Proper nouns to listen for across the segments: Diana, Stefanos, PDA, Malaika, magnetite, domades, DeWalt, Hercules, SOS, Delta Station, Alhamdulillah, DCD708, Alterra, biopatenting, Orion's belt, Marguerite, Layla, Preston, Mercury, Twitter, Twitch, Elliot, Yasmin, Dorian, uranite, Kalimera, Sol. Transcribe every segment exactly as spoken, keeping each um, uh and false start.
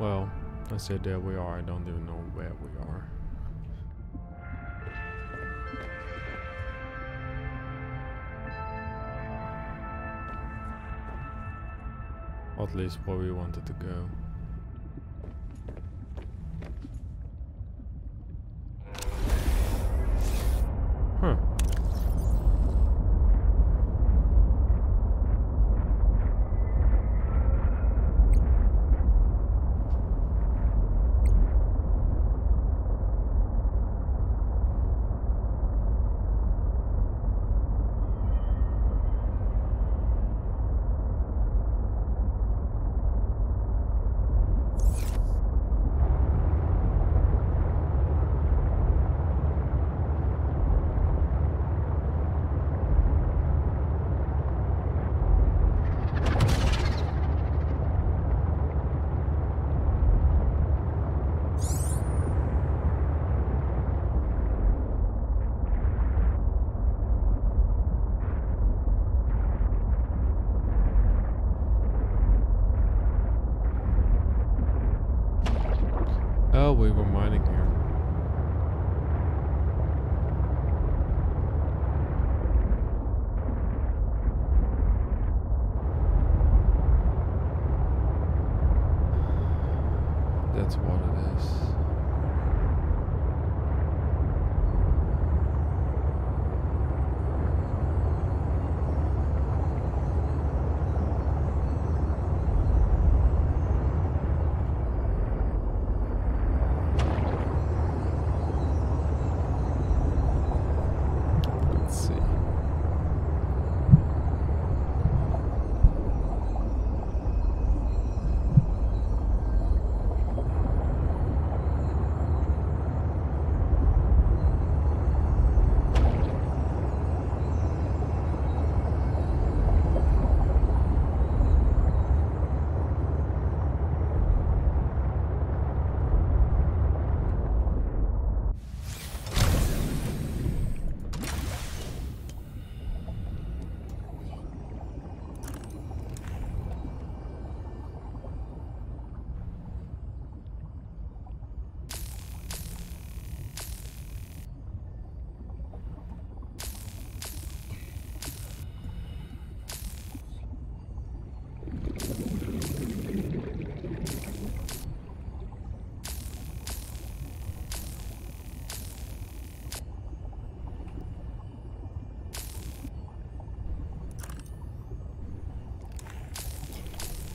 Well, I said there we are. I don't even know where we are. At least where we wanted to go. Huh.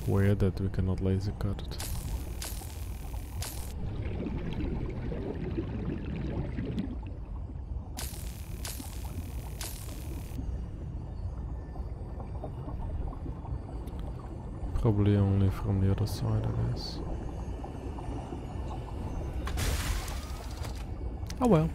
Weird that we cannot laser cut it. Probably only from the other side, I guess. Oh well.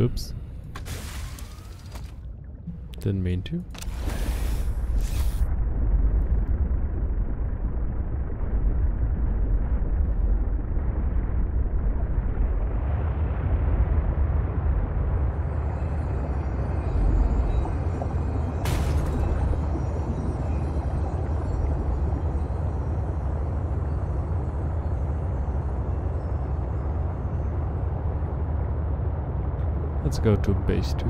Oops. Didn't mean to. Let's go to base two.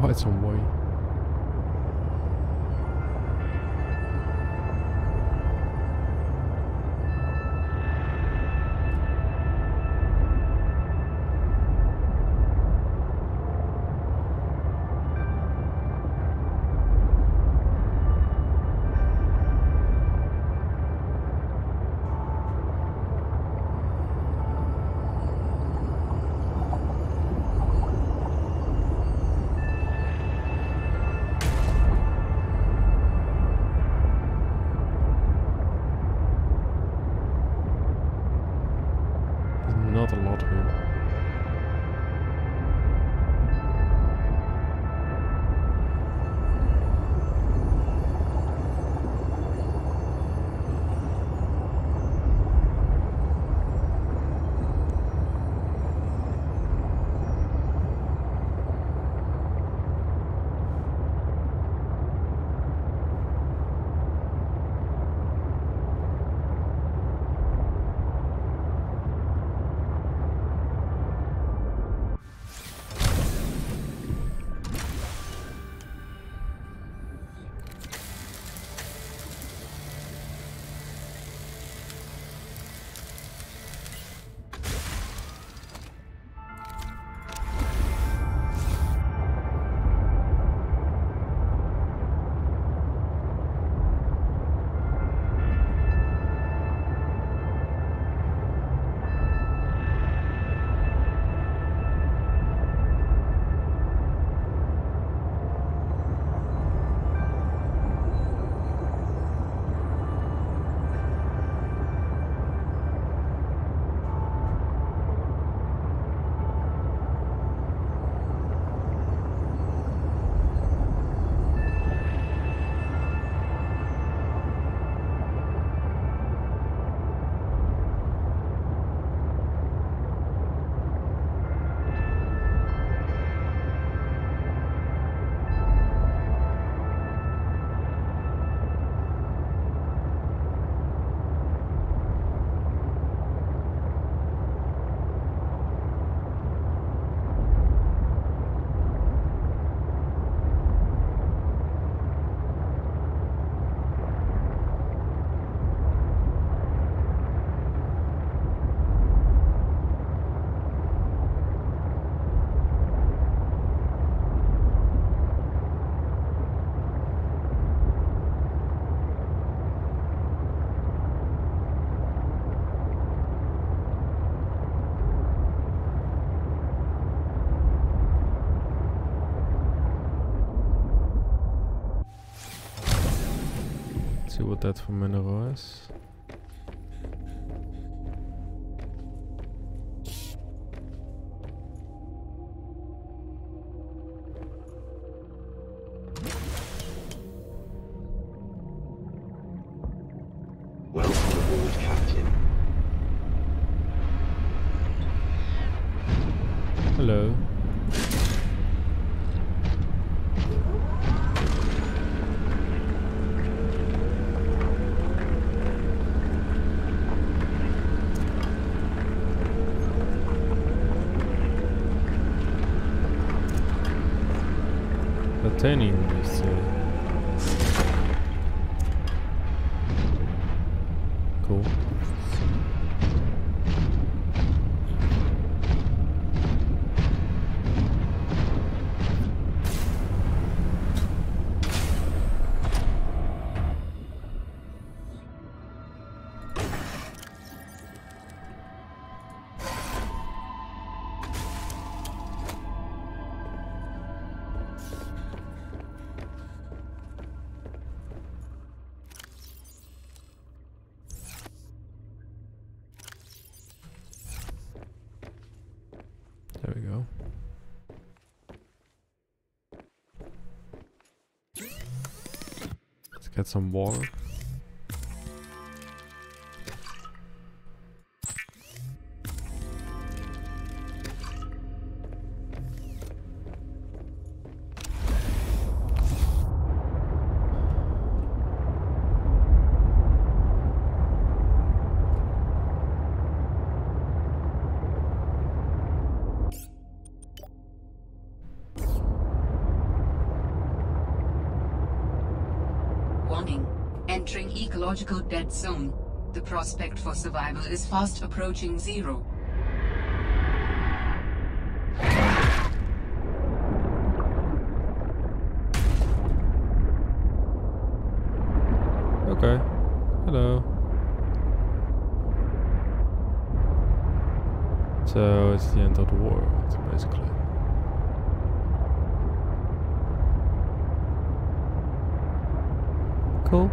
Quite some way. See what that for mineral is. Hello. Turning, you say. Cool. Get some water. Ecological dead zone. The prospect for survival is fast approaching zero. Okay. Hello. So it's the end of the world, basically. Cool.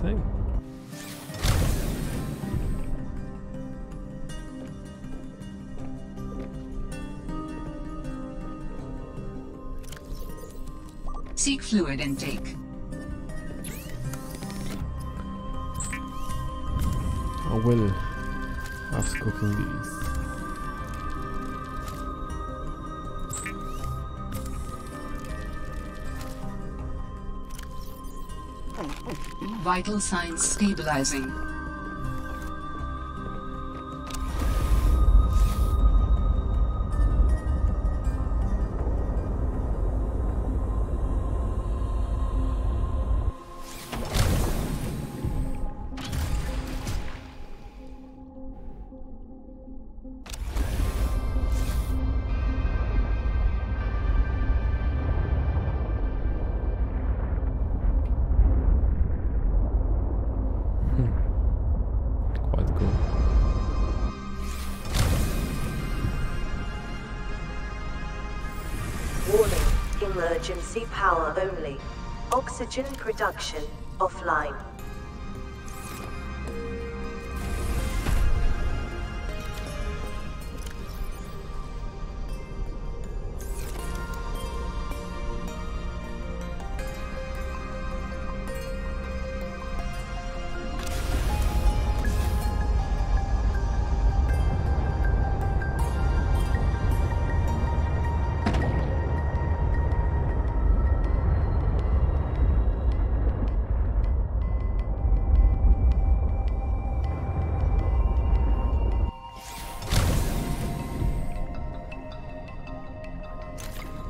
Thing. Seek fluid intake. I will, after cooking these. Vital signs stabilizing. Emergency power only. Oxygen production offline.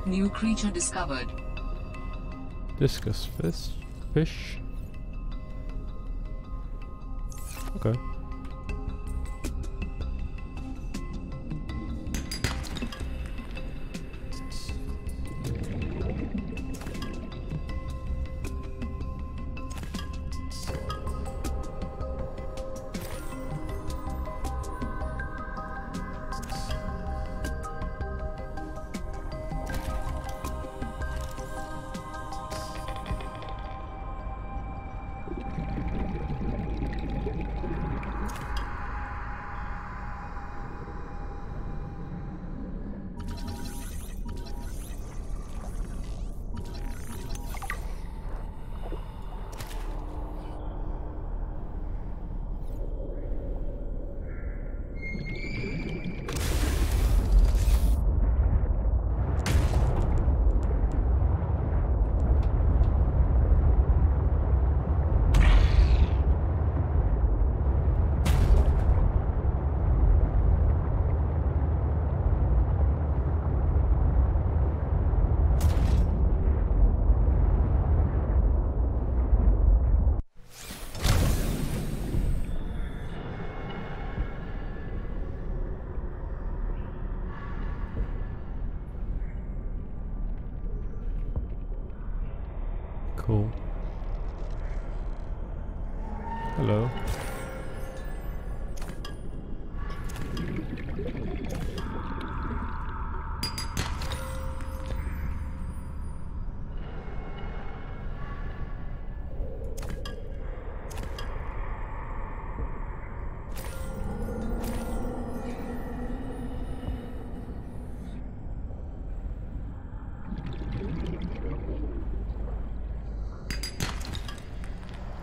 New creature discovered. Discus fish. Fish. Okay.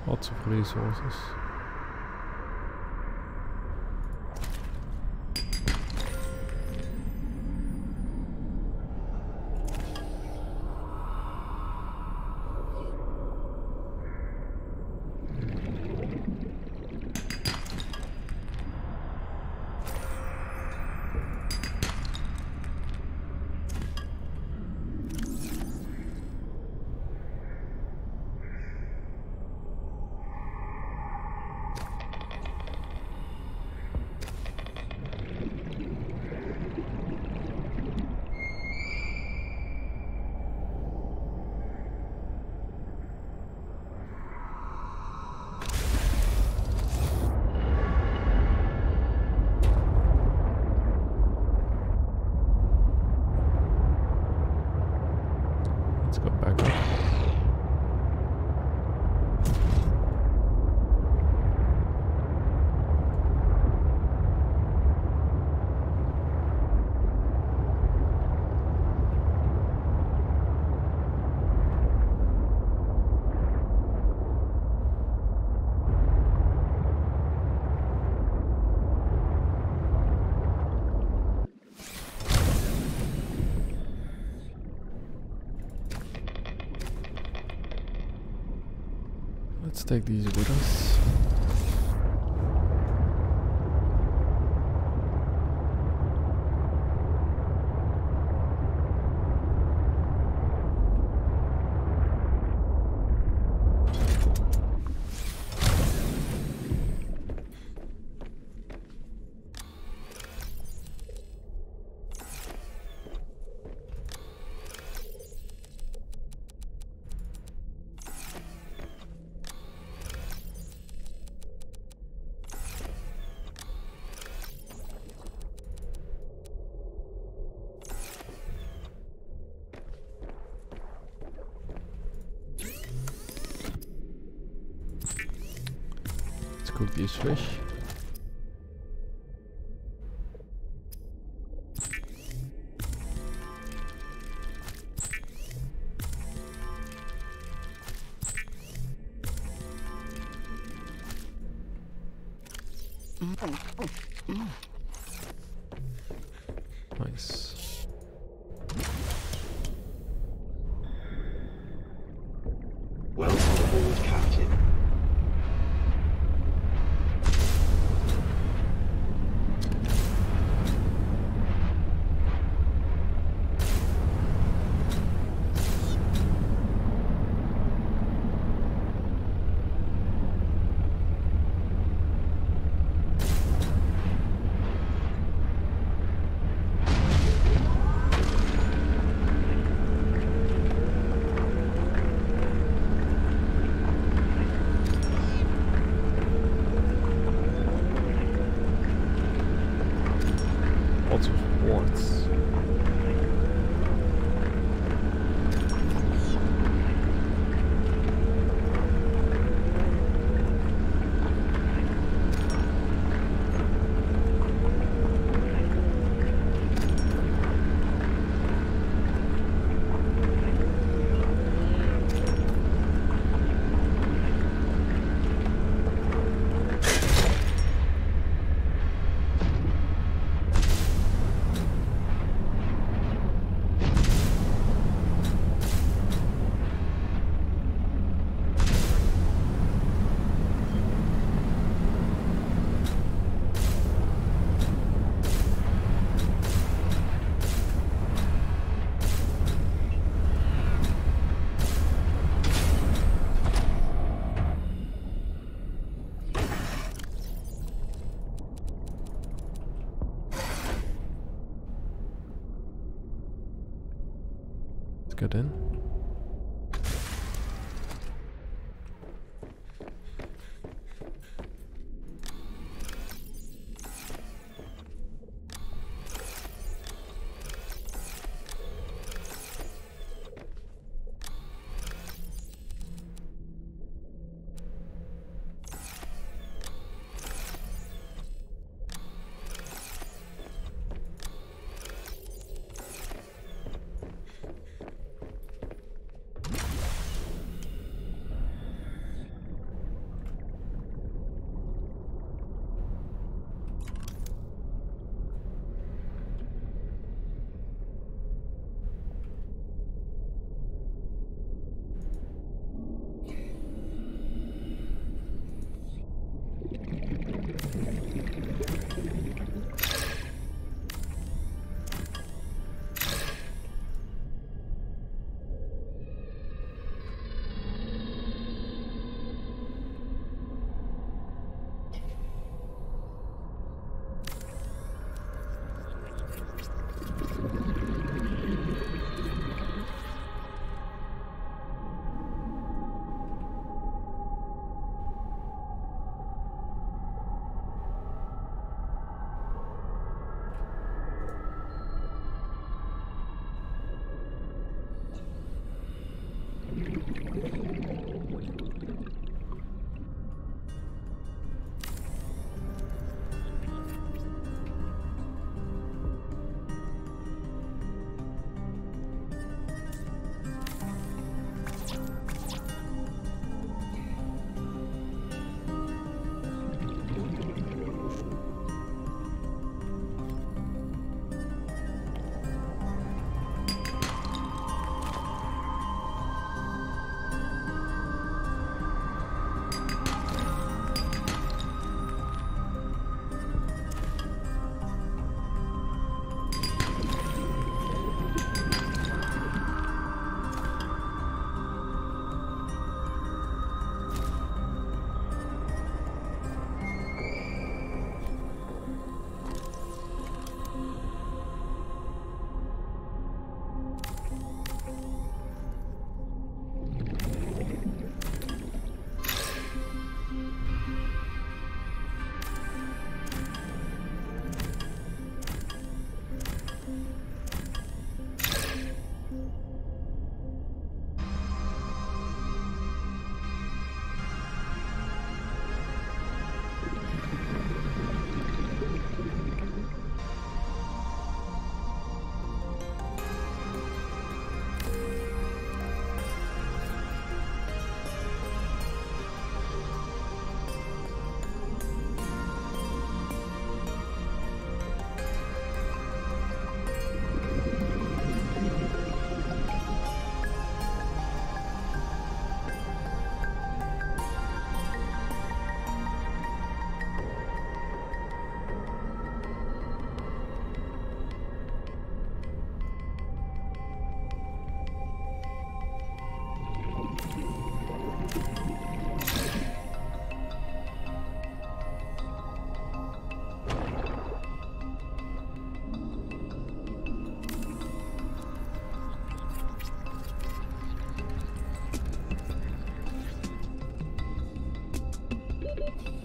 Lots of resources. Let's take these with us. guck, die ist weg. Good in.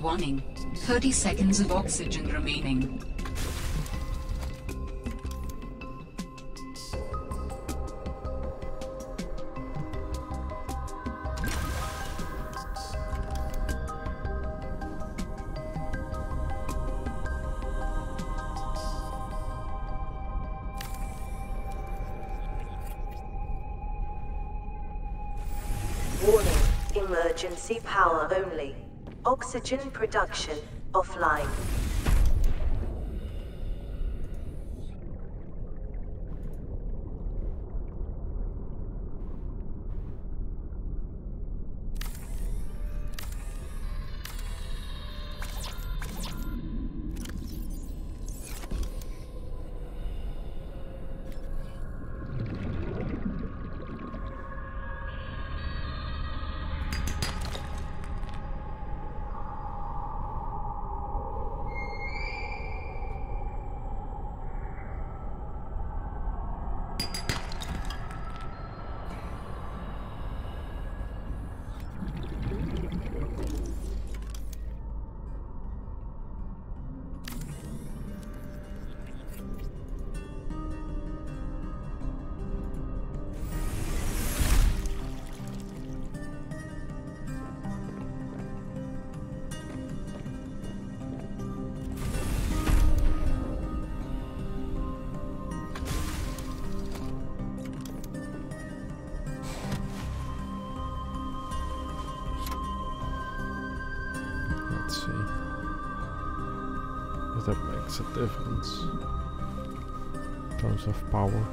Warning, thirty seconds of oxygen remaining. Emergency power only. Oxygen production offline. Difference in terms of power.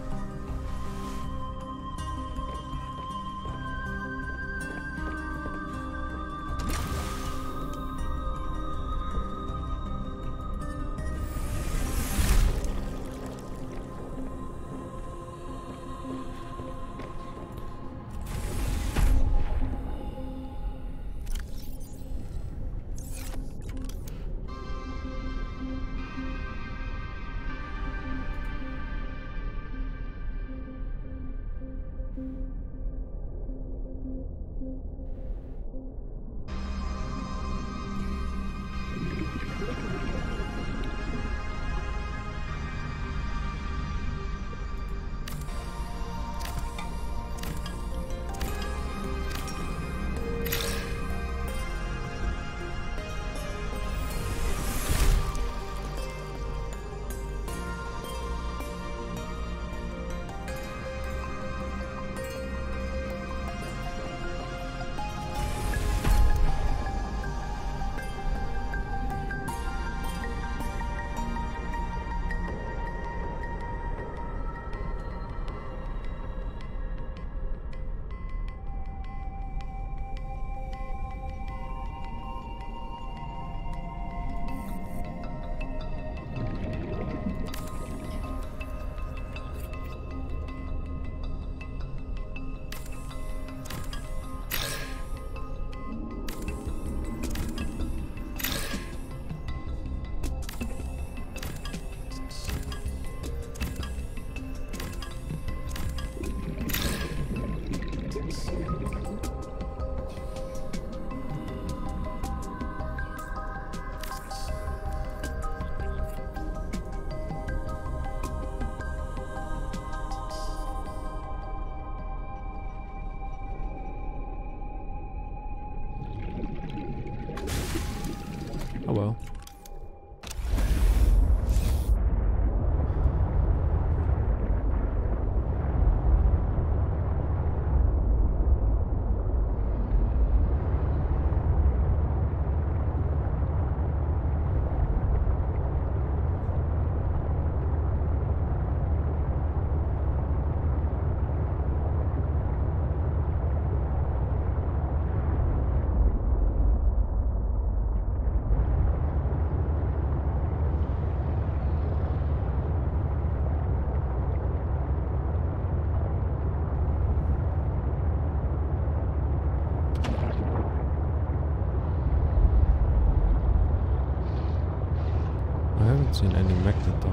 Seen any magnetite.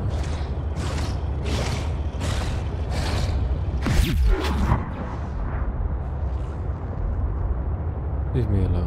Leave me alone.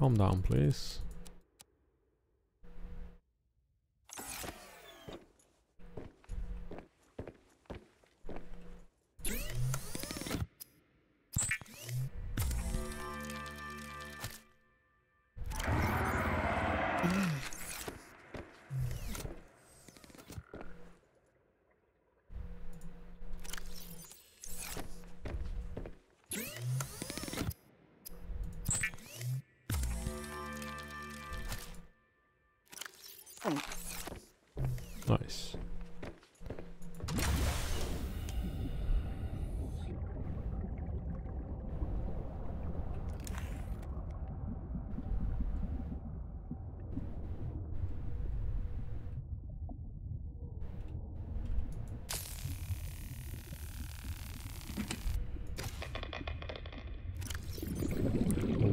Calm down, please. Nice.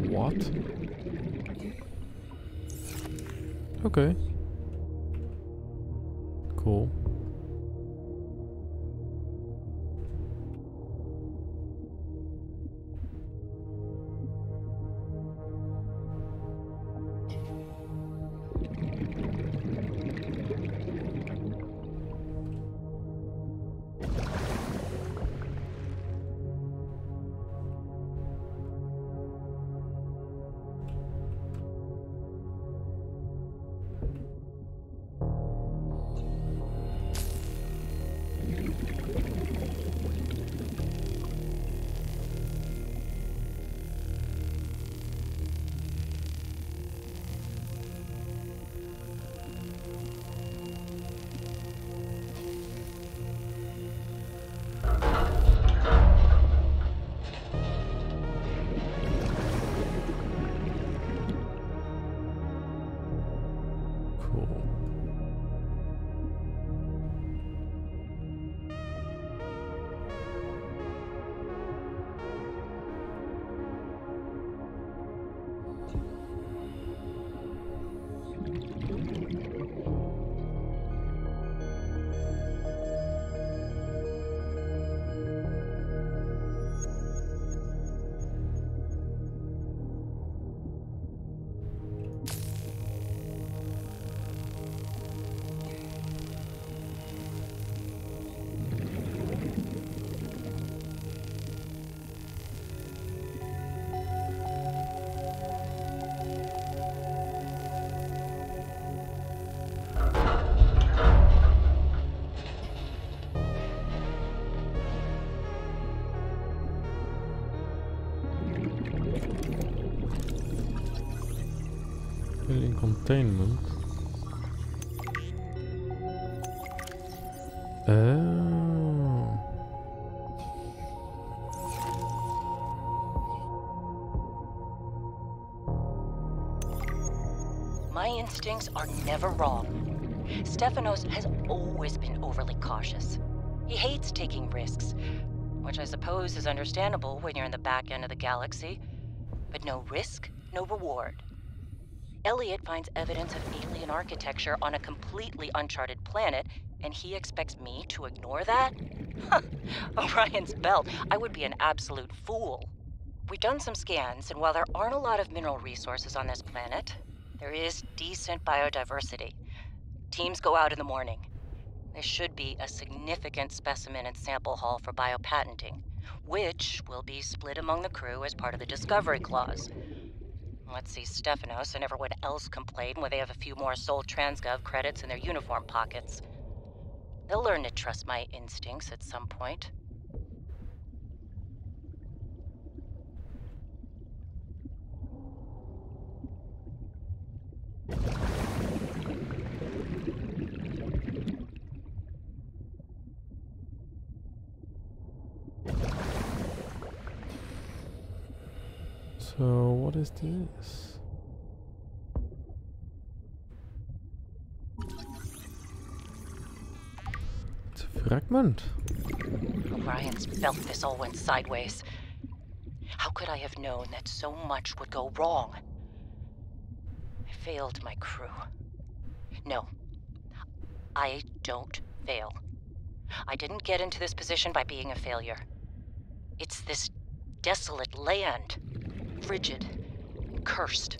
What? Okay. Cool. Containment. Oh. My instincts are never wrong. Stefanos has always been overly cautious. He hates taking risks, which I suppose is understandable when you're in the back end of the galaxy. But no risk, no reward. Elliot finds evidence of alien architecture on a completely uncharted planet, and he expects me to ignore that? Orion's belt, I would be an absolute fool. We've done some scans, and while there aren't a lot of mineral resources on this planet, there is decent biodiversity. Teams go out in the morning. There should be a significant specimen and sample haul for biopatenting, which will be split among the crew as part of the Discovery Clause. Let's see Stefanos and everyone else complain when they have a few more Sol Transgov credits in their uniform pockets. They'll learn to trust my instincts at some point. So, what is this? It's a fragment. Orion's belt, this all went sideways. How could I have known that so much would go wrong? I failed my crew. No, I don't fail. I didn't get into this position by being a failure. It's this desolate land. Frigid and cursed.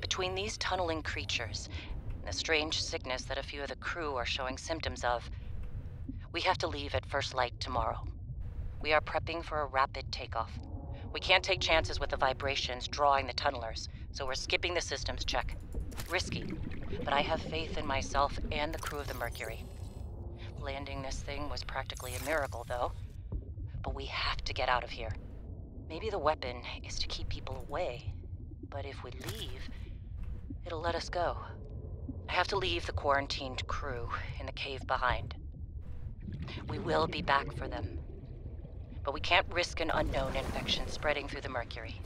Between these tunneling creatures and the strange sickness that a few of the crew are showing symptoms of, we have to leave at first light tomorrow. We are prepping for a rapid takeoff. We can't take chances with the vibrations drawing the tunnelers, so we're skipping the systems check. Risky, but I have faith in myself and the crew of the Mercury. Landing this thing was practically a miracle, though. But we have to get out of here. Maybe the weapon is to keep people away, but if we leave, it'll let us go. I have to leave the quarantined crew in the cave behind. We will be back for them, but we can't risk an unknown infection spreading through the Mercury.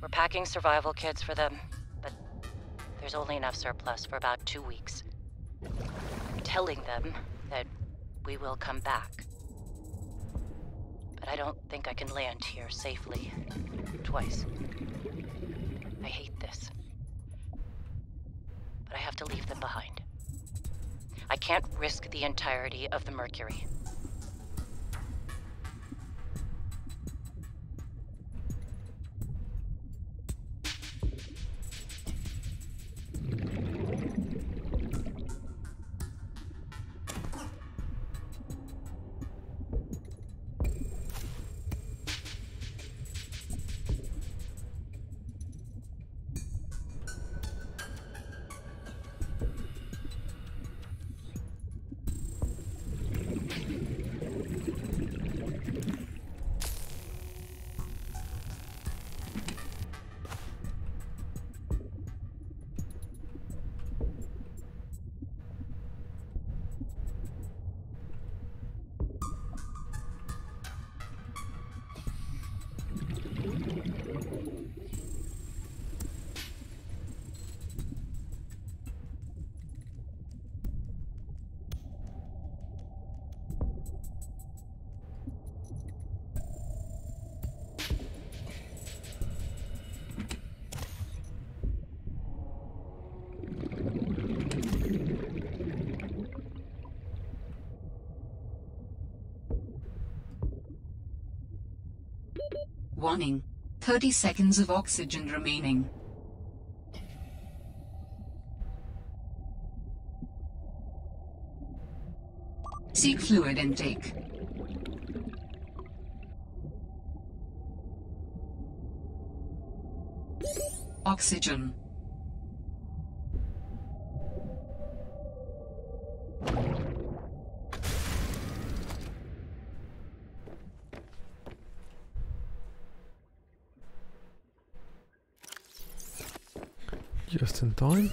We're packing survival kits for them, but there's only enough surplus for about two weeks. I'm telling them that we will come back, but I don't think I can land here safely twice. I hate this, but I have to leave them behind. I can't risk the entirety of the Mercury. Warning, thirty seconds of oxygen remaining. Seek fluid intake. Oxygen. Just in time.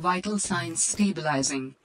Vital signs stabilizing.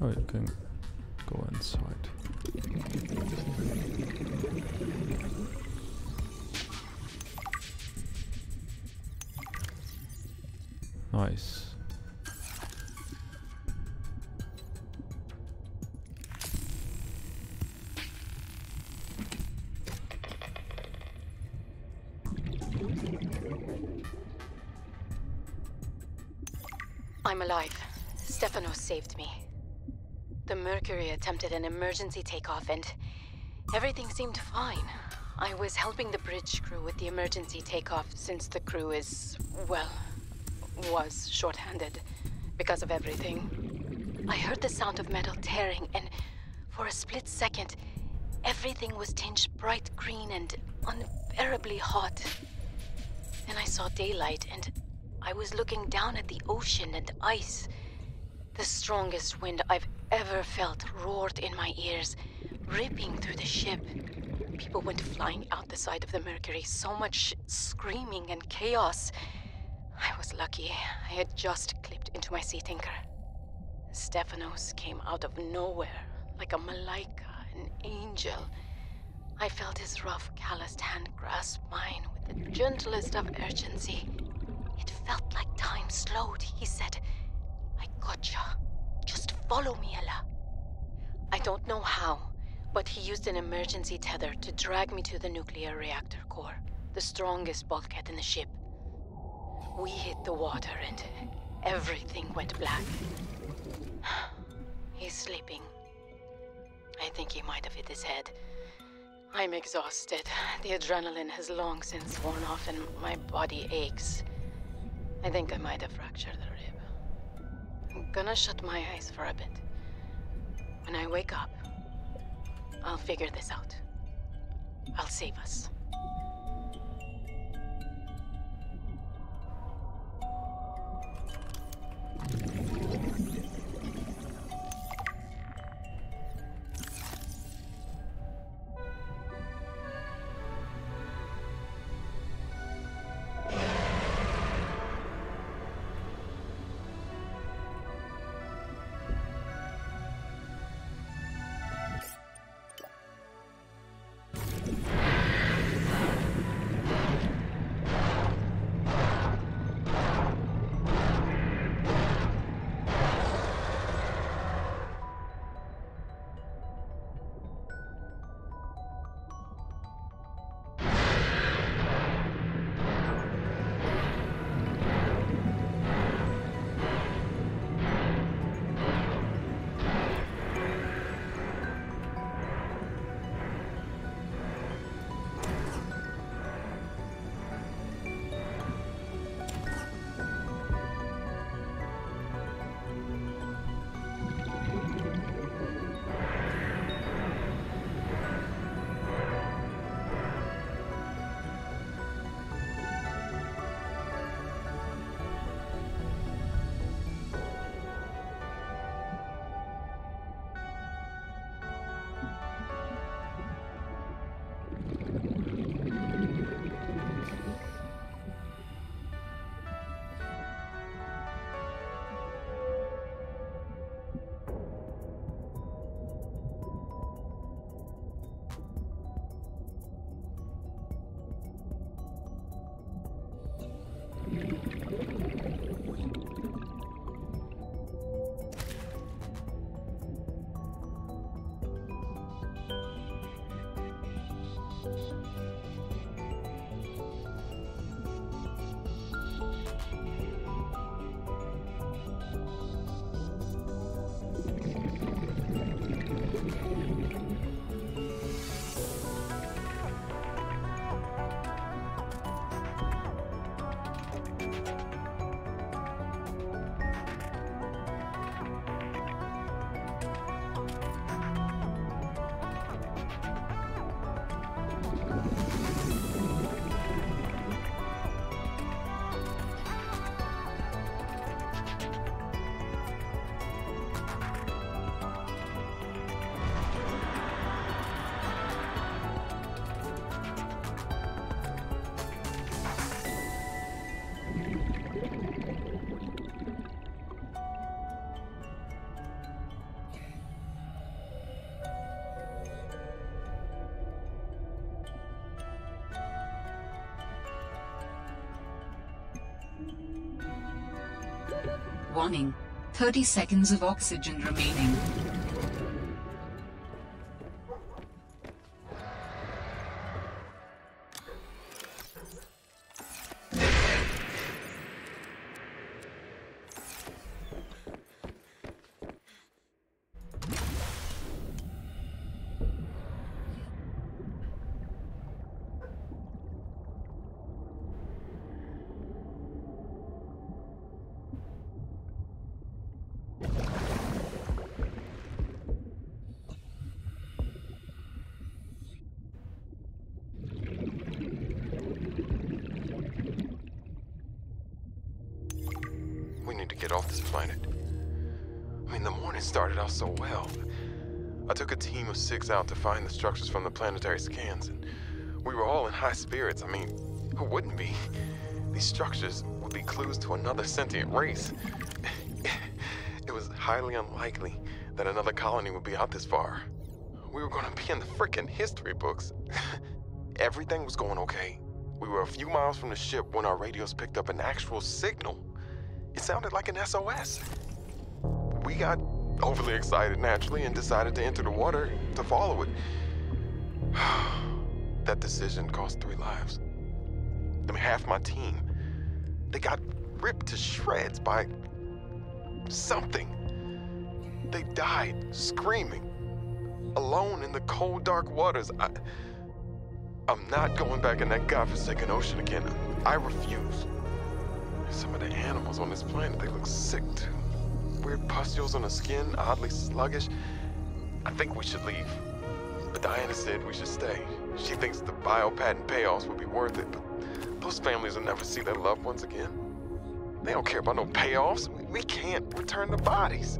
Oh, you can go inside. Nice. I'm alive. Stefanos saved me. The Mercury attempted an emergency takeoff and everything seemed fine. I was helping the bridge crew with the emergency takeoff since the crew is, well, was short-handed because of everything. I heard the sound of metal tearing and for a split second, everything was tinged bright green and unbearably hot. Then I saw daylight and I was looking down at the ocean and ice. The strongest wind I've ever felt roared in my ears, ripping through the ship. People went flying out the side of the Mercury, so much screaming and chaos. I was lucky. I had just clipped into my seat anchor. Stefanos came out of nowhere, like a Malaika, an angel. I felt his rough, calloused hand grasp mine with the gentlest of urgency. It felt like time slowed. He said, "I gotcha. Just follow me, Ella." I don't know how, but he used an emergency tether to drag me to the nuclear reactor core, the strongest bulkhead in the ship. We hit the water and everything went black. He's sleeping. I think he might have hit his head. I'm exhausted. The adrenaline has long since worn off and my body aches. I think I might have fractured the rib. I'm gonna shut my eyes for a bit. When I wake up, I'll figure this out. I'll save us. Warning, thirty seconds of oxygen remaining. this planet. I mean, the morning started out so well. I took a team of six out to find the structures from the planetary scans, and we were all in high spirits. I mean, who wouldn't be? These structures would be clues to another sentient race. It was highly unlikely that another colony would be out this far. We were gonna be in the frickin' history books. Everything was going okay. We were a few miles from the ship when our radios picked up an actual signal. It sounded like an S O S. We got overly excited, naturally, and decided to enter the water to follow it. That decision cost three lives. I mean, half my team. They got ripped to shreds by something. They died screaming, alone in the cold, dark waters. I, I'm not going back in that godforsaken ocean again. I refuse. Some of the animals on this planet, they look sick too. Weird pustules on the skin, oddly sluggish. I think we should leave. But Diana said we should stay. She thinks the biopatent payoffs would be worth it, but those families will never see their loved ones again. They don't care about no payoffs. We can't return the bodies.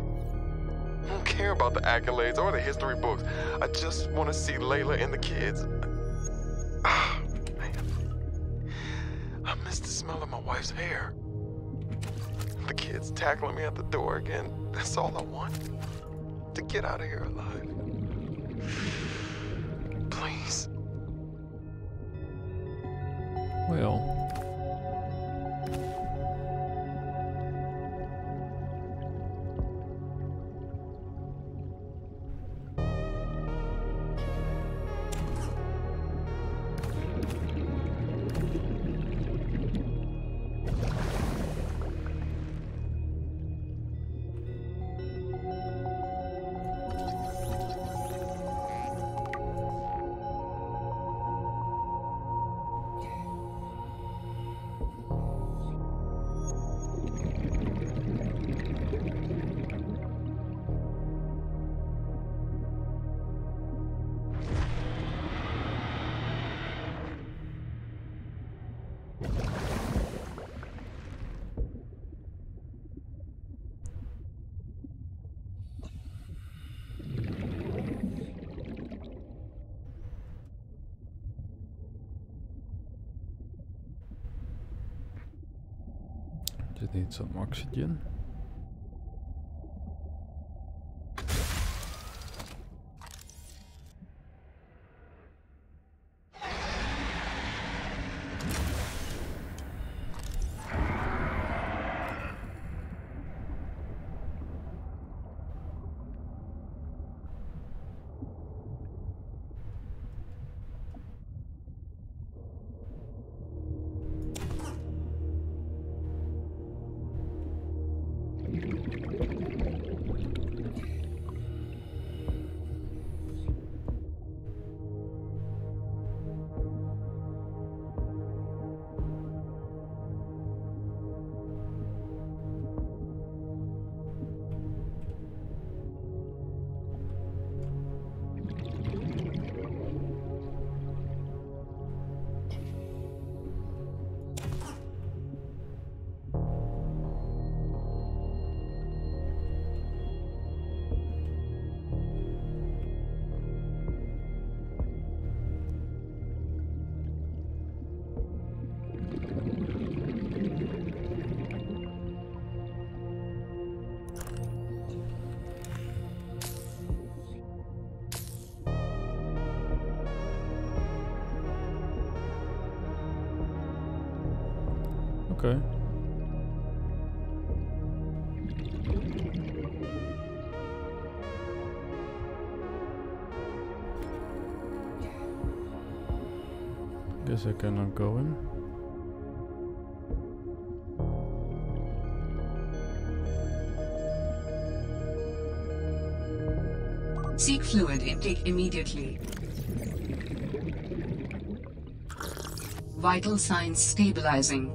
I don't care about the accolades or the history books. I just want to see Layla and the kids. Ah, man. I miss the smell of my wife's hair. The kids tackling me at the door again. That's all I want. To get out of here alive. Please. Well. Need some oxygen. Okay. Guess I cannot go in. Seek fluid intake immediately. Vital signs stabilizing.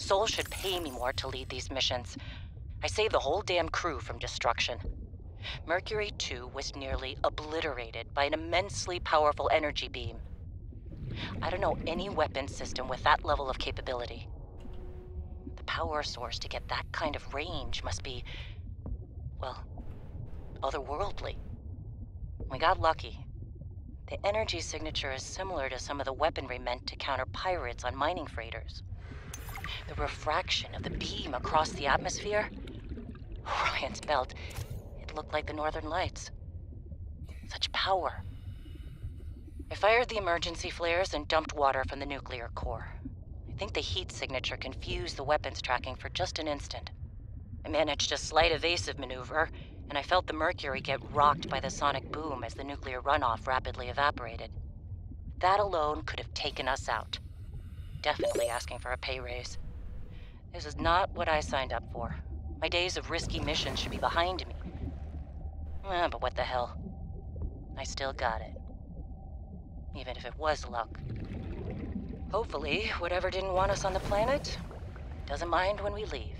Sol should pay me more to lead these missions. I saved the whole damn crew from destruction. Mercury two was nearly obliterated by an immensely powerful energy beam. I don't know any weapon system with that level of capability. The power source to get that kind of range must be, well, otherworldly. We got lucky. The energy signature is similar to some of the weaponry meant to counter pirates on mining freighters. The refraction of the beam across the atmosphere? Orion's belt. It looked like the Northern Lights. Such power. I fired the emergency flares and dumped water from the nuclear core. I think the heat signature confused the weapons tracking for just an instant. I managed a slight evasive maneuver, and I felt the Mercury get rocked by the sonic boom as the nuclear runoff rapidly evaporated. That alone could have taken us out. Definitely asking for a pay raise. This is not what I signed up for. My days of risky missions should be behind me. Eh, but what the hell? I still got it. Even if it was luck. Hopefully, whatever didn't want us on the planet doesn't mind when we leave.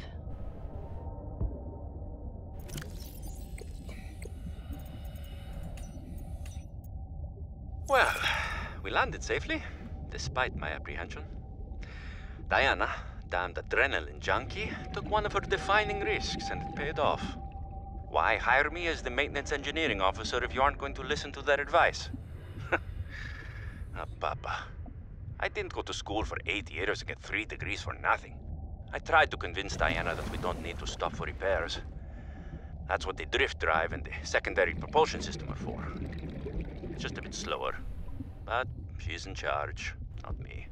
Well, we landed safely, despite my apprehension. Diana, damned adrenaline junkie, took one of her defining risks and it paid off. Why hire me as the maintenance engineering officer if you aren't going to listen to their advice? Ah, Papa. I didn't go to school for eight years and get three degrees for nothing. I tried to convince Diana that we don't need to stop for repairs. That's what the drift drive and the secondary propulsion system are for. Just a bit slower, but she's in charge, not me.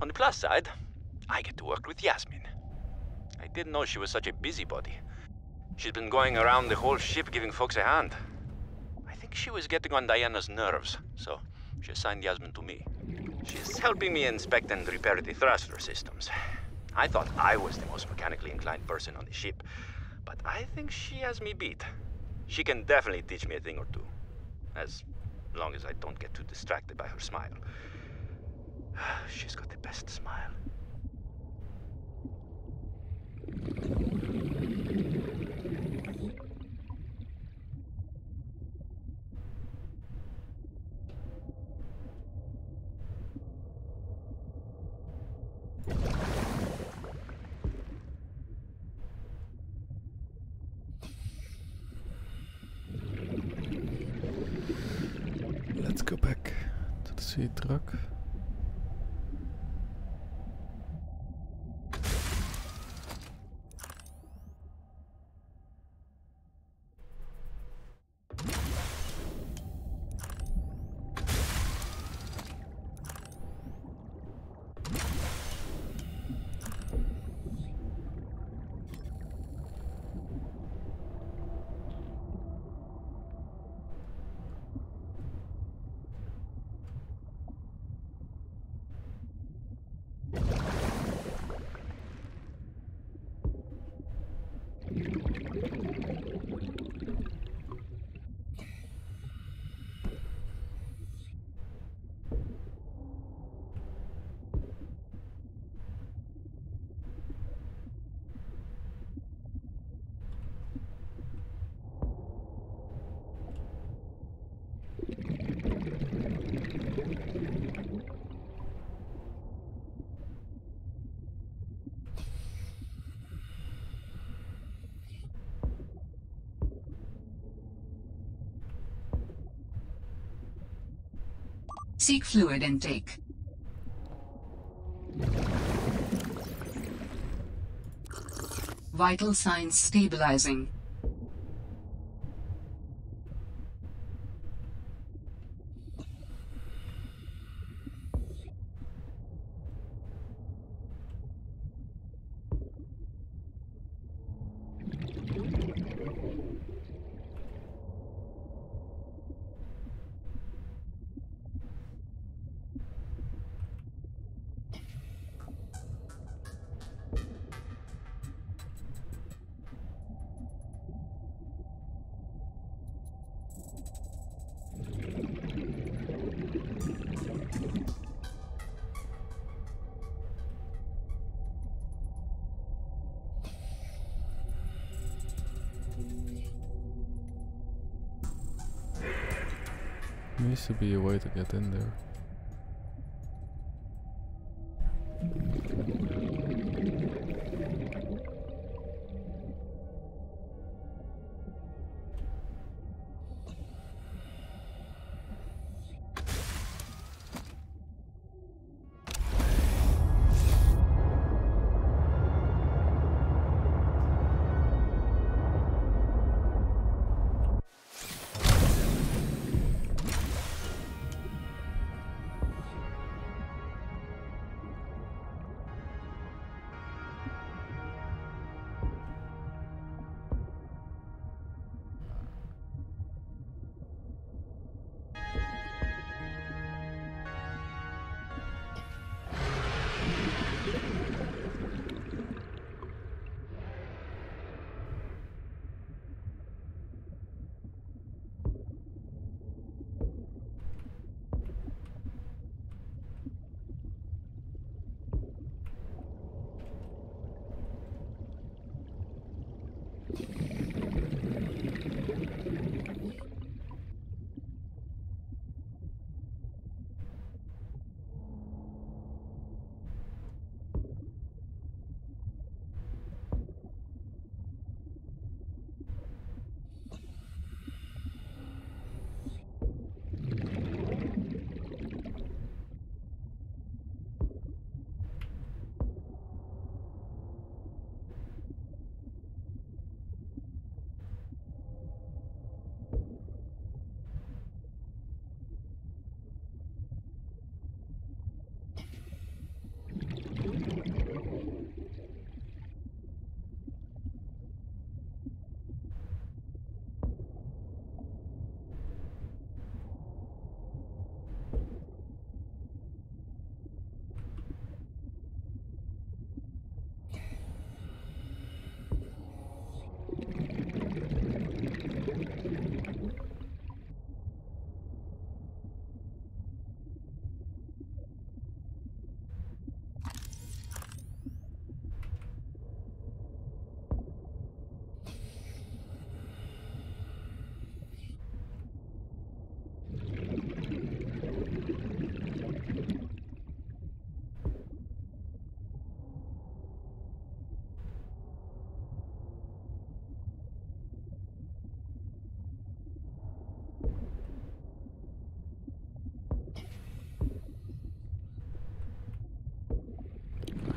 On the plus side, I get to work with Yasmin. I didn't know she was such a busybody. She's been going around the whole ship giving folks a hand. I think she was getting on Diana's nerves, so she assigned Yasmin to me. She's helping me inspect and repair the thruster systems. I thought I was the most mechanically inclined person on the ship, but I think she has me beat. She can definitely teach me a thing or two. As As long as I don't get too distracted by her smile. She's got the best smile. Truck. Seek fluid intake. Vital signs stabilizing. Needs to be a way to get in there.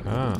Ah.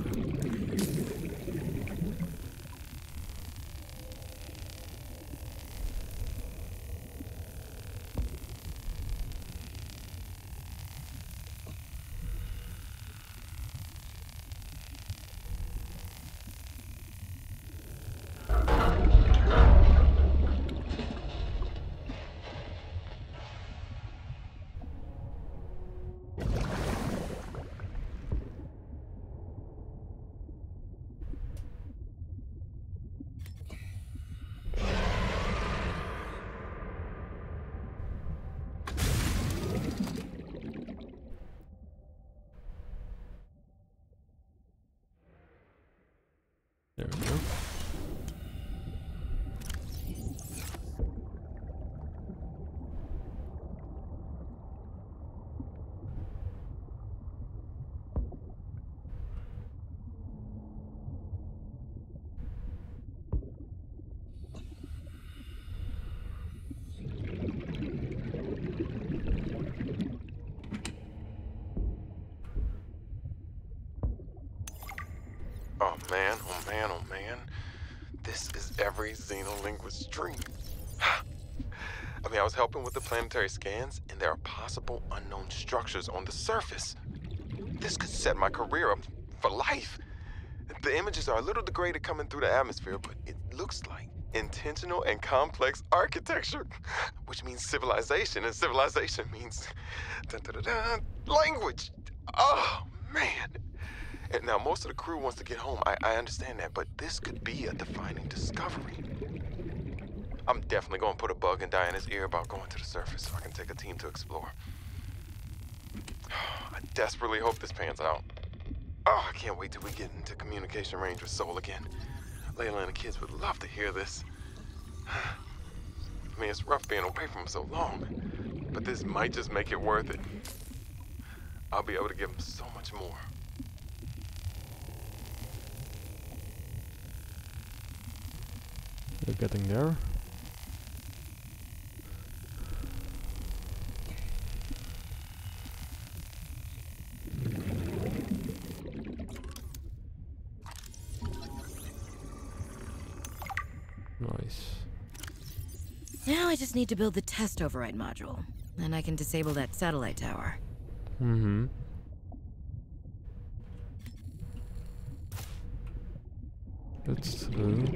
Oh man, oh man, oh man. This is every xenolinguist's dream. I mean, I was helping with the planetary scans, and there are possible unknown structures on the surface. This could set my career up for life. The images are a little degraded coming through the atmosphere, but it looks like intentional and complex architecture, which means civilization, and civilization means dun-dun-dun-dun, language. Oh man. Now, most of the crew wants to get home. I, I understand that, but this could be a defining discovery. I'm definitely going to put a bug in Diana's ear about going to the surface so I can take a team to explore. I desperately hope this pans out. Oh, I can't wait till we get into communication range with Sol again. Layla and the kids would love to hear this. I mean, it's rough being away from them so long. but this might just make it worth it. I'll be able to give him so much more. We're getting there. Now I just need to build the test override module, and I can disable that satellite tower. Mm-hmm. That's true.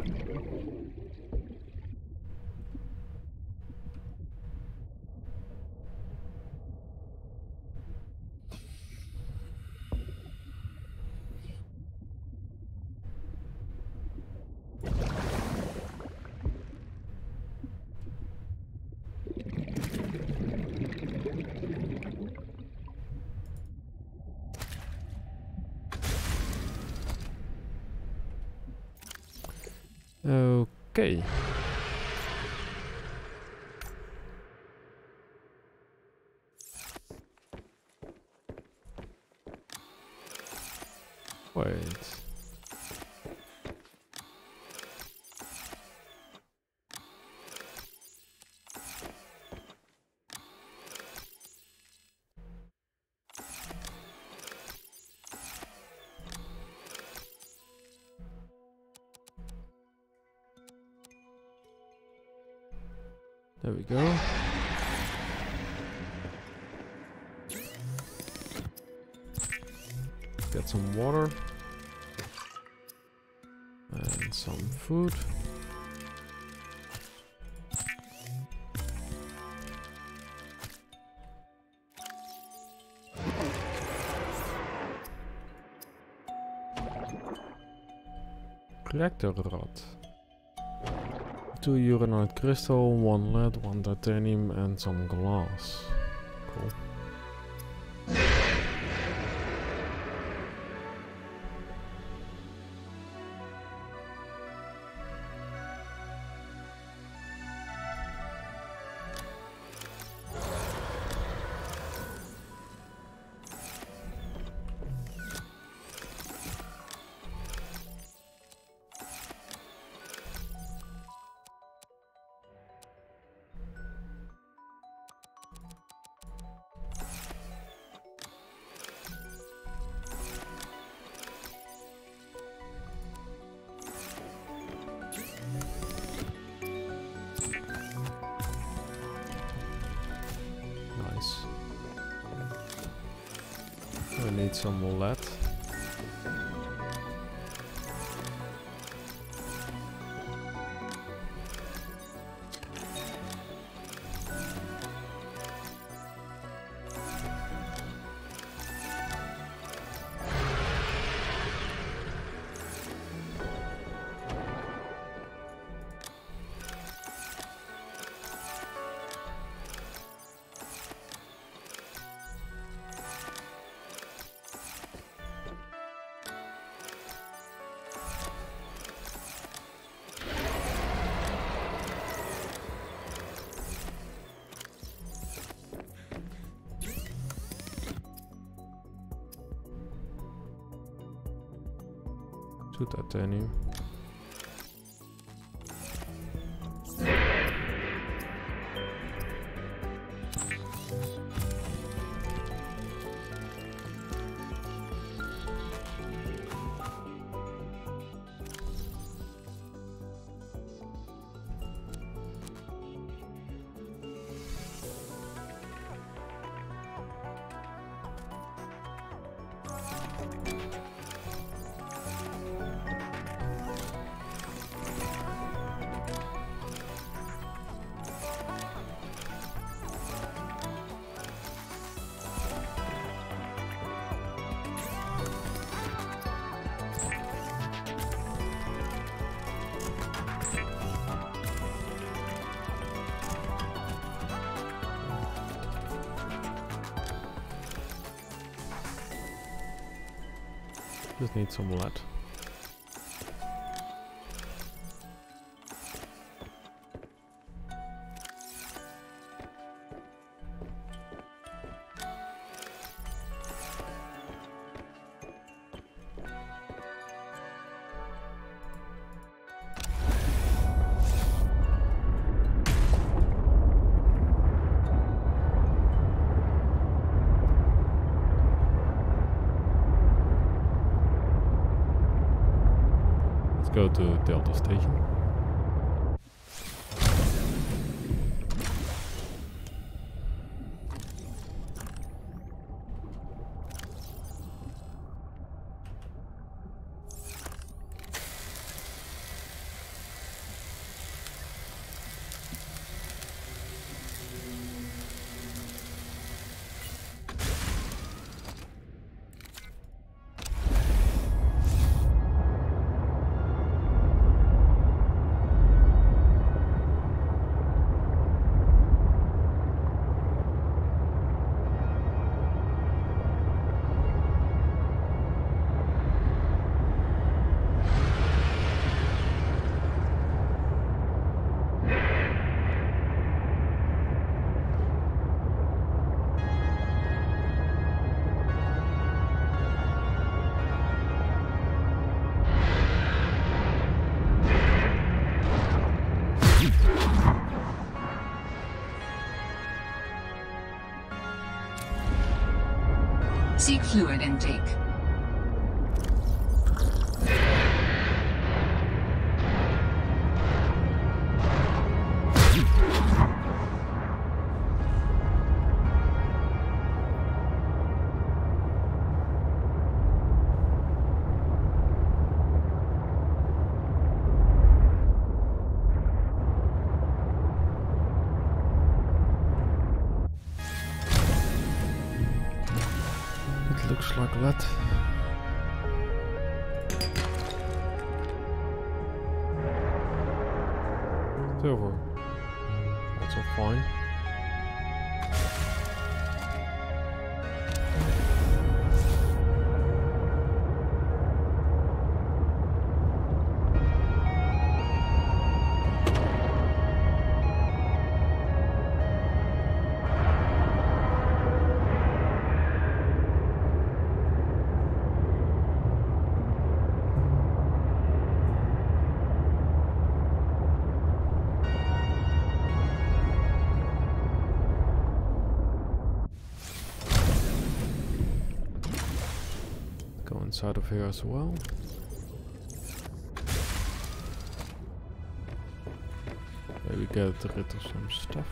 Okay. Wait. There we go. Get some water and some food. Collector rod. Two uranite crystal, one lead, one titanium, and some glass. Cool. Need some more lead. Two titanium. Just need some lead. Let's go to Delta Station. Seek fluid intake. Out of here as well. Maybe get rid of some stuff.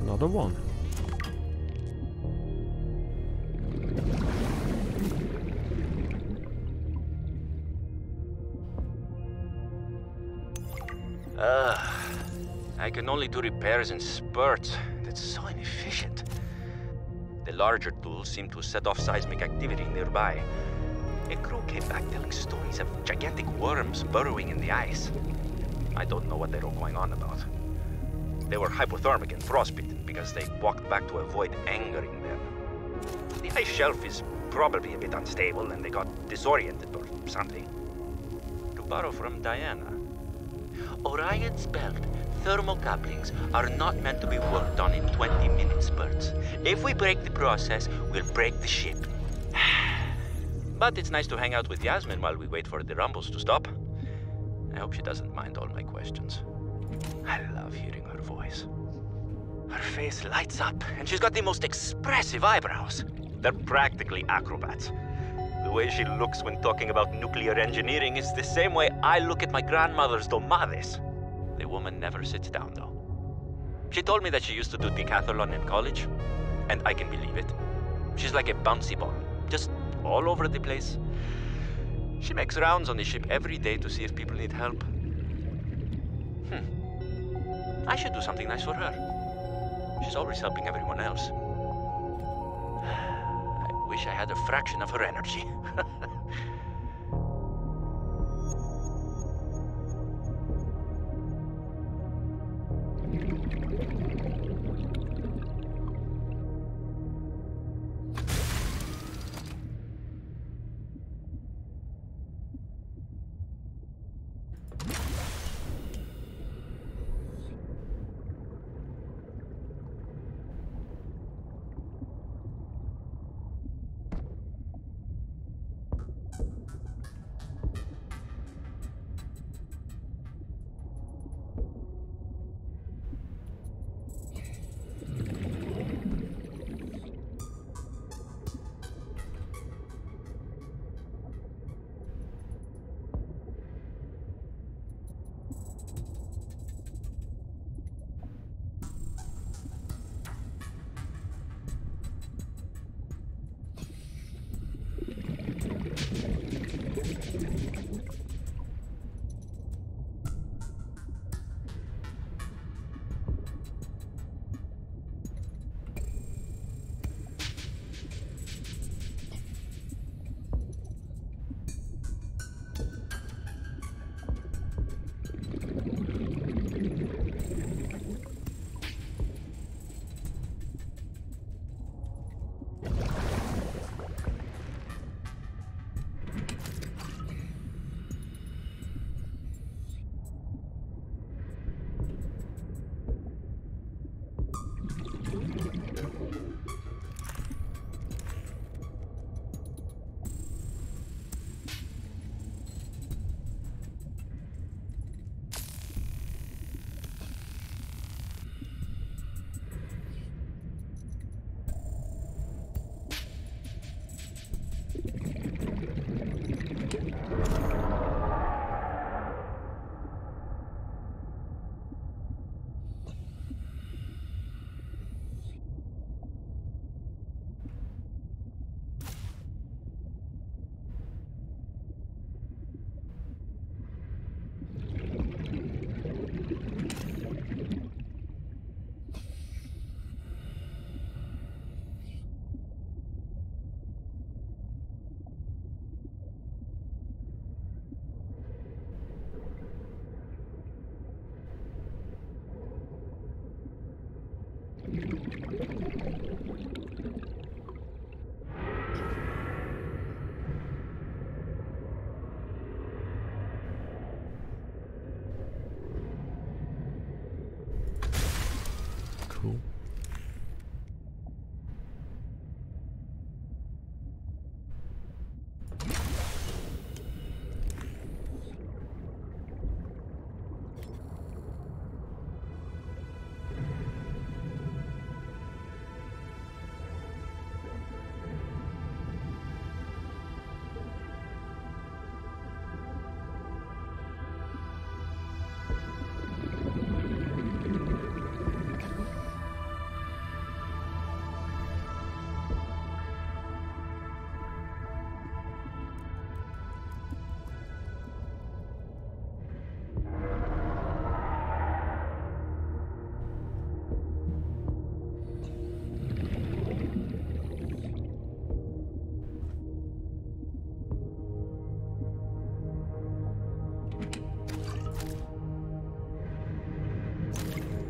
Another one. Ah, I can only do repairs in spurts. That's so inefficient. The larger tools seem to set off seismic activity nearby. A crew came back telling stories of gigantic worms burrowing in the ice. I don't know what they were going on about. They were hypothermic and frostbitten because they walked back to avoid angering them. The ice shelf is probably a bit unstable and they got disoriented or something. To borrow from Diana, Orion's belt thermocouplings are not meant to be worked on in twenty minute spurts. If we break the process, we'll break the ship. But it's nice to hang out with Yasmin while we wait for the rumbles to stop. I hope she doesn't mind all my questions. I love hearing her voice. Her face lights up, and she's got the most expressive eyebrows. They're practically acrobats. The way she looks when talking about nuclear engineering is the same way I look at my grandmother's domades. The woman never sits down, though. She told me that she used to do decathlon in college, and I can believe it. She's like a bouncy ball, just all over the place. She makes rounds on the ship every day to see if people need help. Hmm. I should do something nice for her. She's always helping everyone else. I wish I had a fraction of her energy.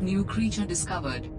New creature discovered.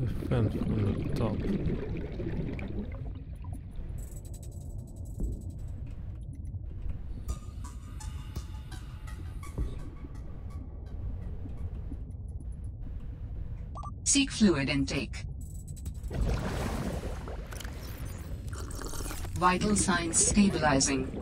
the fan from the top. Seek fluid intake. Vital signs stabilizing.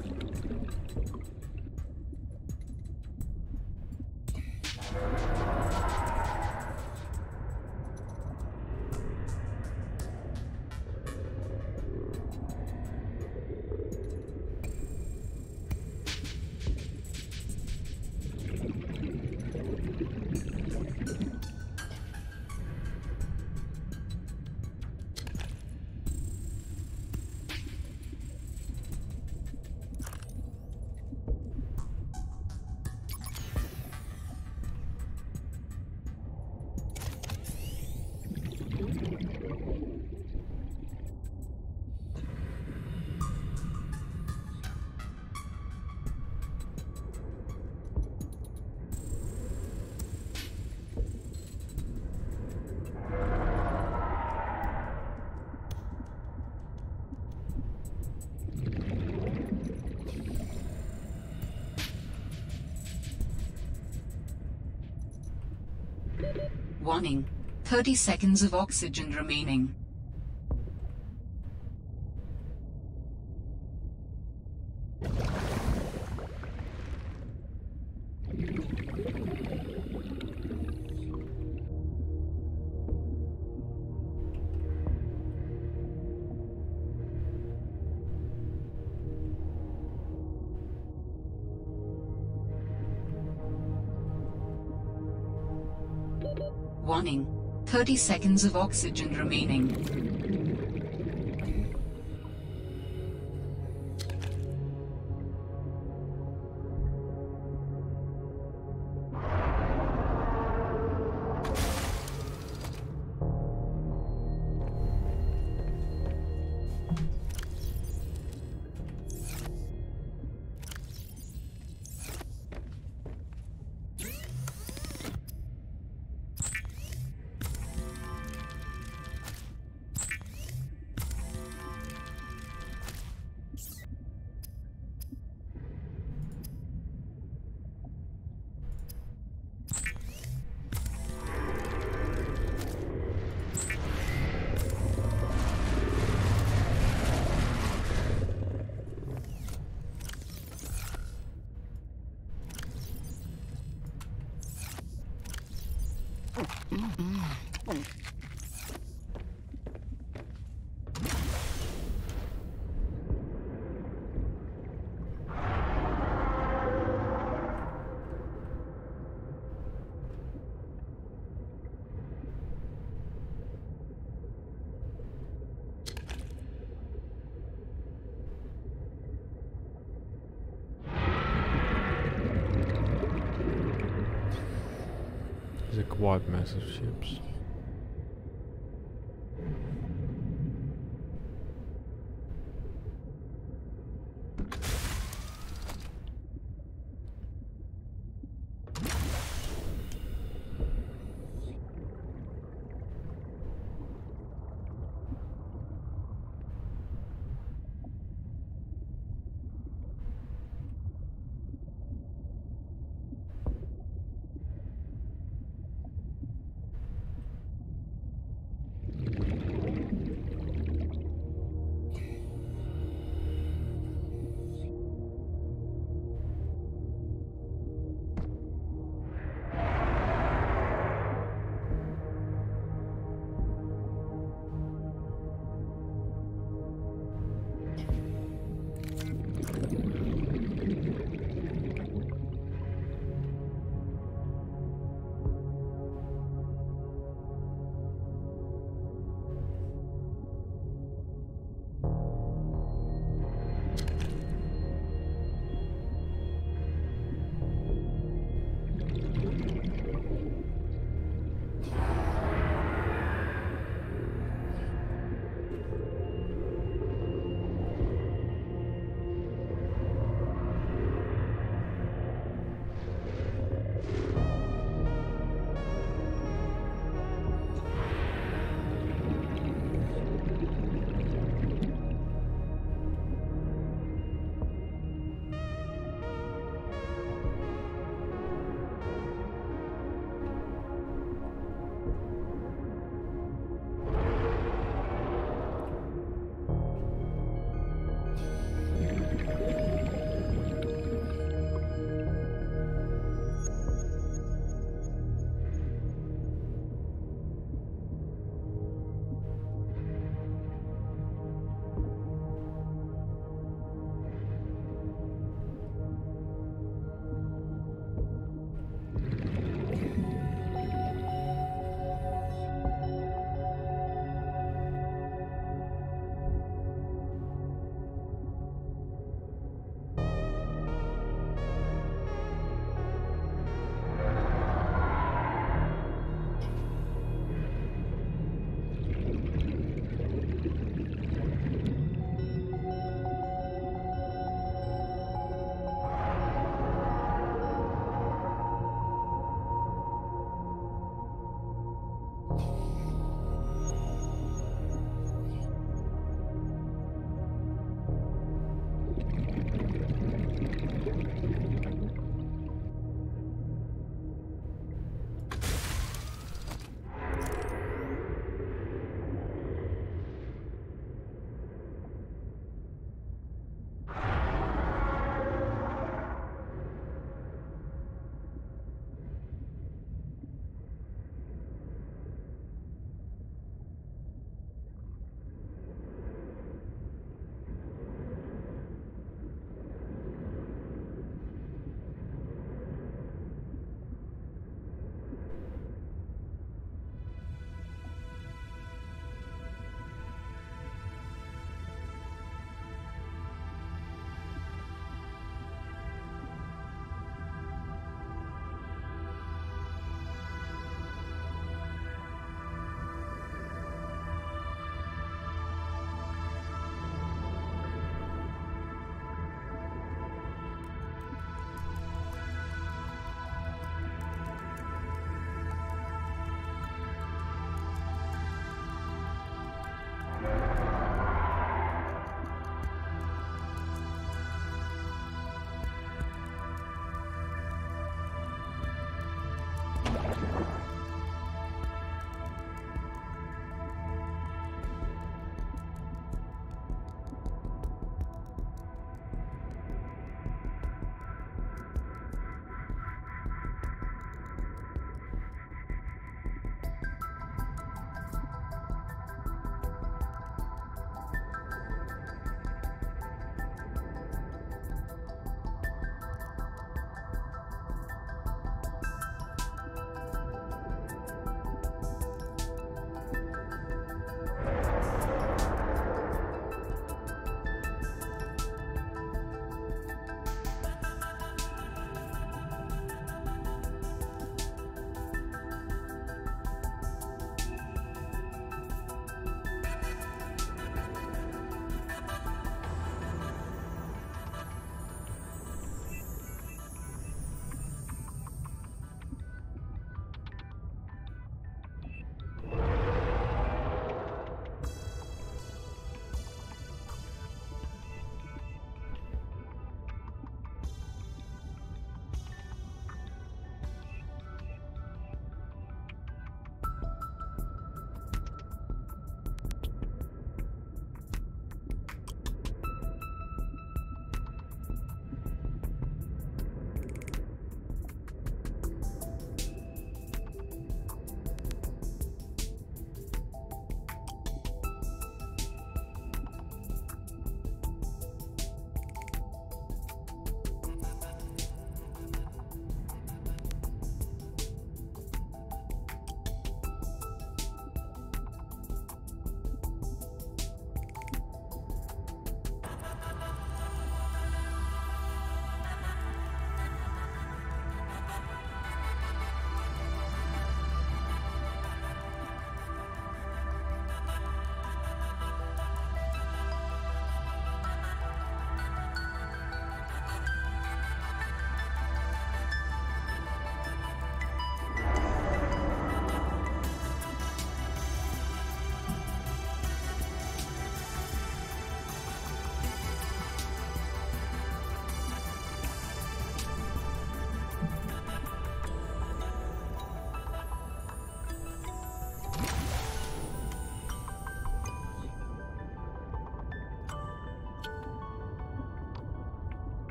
Warning, thirty seconds of oxygen remaining. Warning, thirty seconds of oxygen remaining. Quite massive ships.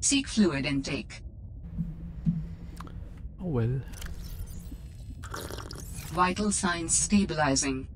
Seek fluid intake. Oh well. Vital signs stabilizing.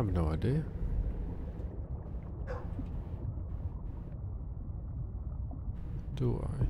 I have no idea. Do I?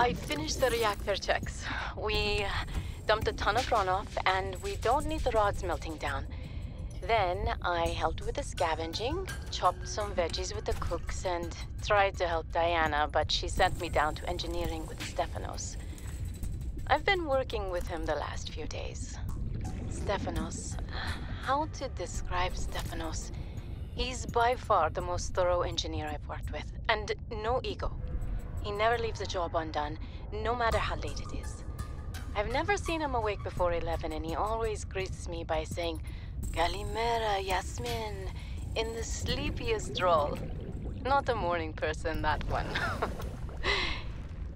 I finished the reactor checks. We dumped a ton of runoff, and we don't need the rods melting down. Then I helped with the scavenging, chopped some veggies with the cooks, and tried to help Diana, but she sent me down to engineering with Stefanos. I've been working with him the last few days. Stefanos, how to describe Stefanos? He's by far the most thorough engineer I've worked with, and no ego. He never leaves a job undone, no matter how late it is. I've never seen him awake before eleven, and he always greets me by saying, "Kalimera, Yasmin," in the sleepiest drawl. Not a morning person, that one.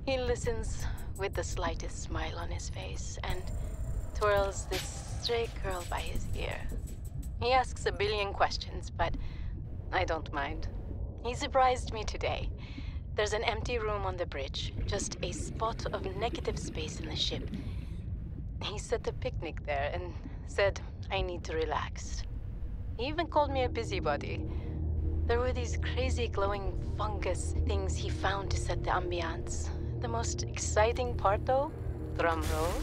He listens with the slightest smile on his face and twirls this stray curl by his ear. He asks a billion questions, but I don't mind. He surprised me today. There's an empty room on the bridge, just a spot of negative space in the ship. He set a picnic there and said, "I need to relax." He even called me a busybody. There were these crazy glowing fungus things he found to set the ambiance. The most exciting part though, drum roll,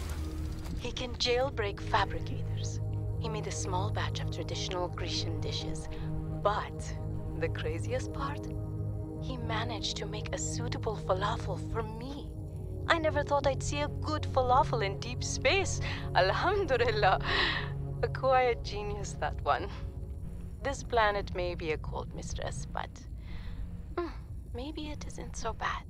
he can jailbreak fabricators. He made a small batch of traditional Grecian dishes, but the craziest part? He managed to make a suitable falafel for me. I never thought I'd see a good falafel in deep space. Alhamdulillah. A quiet genius, that one. This planet may be a cold mistress, but mm, maybe it isn't so bad.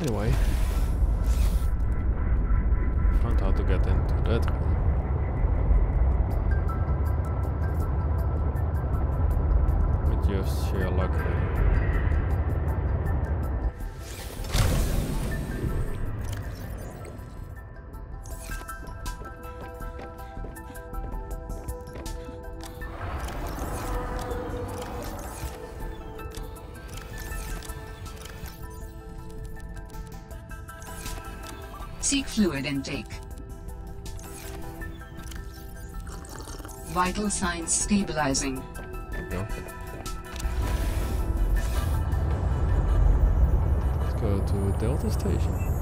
Anyway, I found how to get into that room. With just sheer luck. Seek fluid intake. Vital signs stabilizing. Go. Let's go to Delta Station.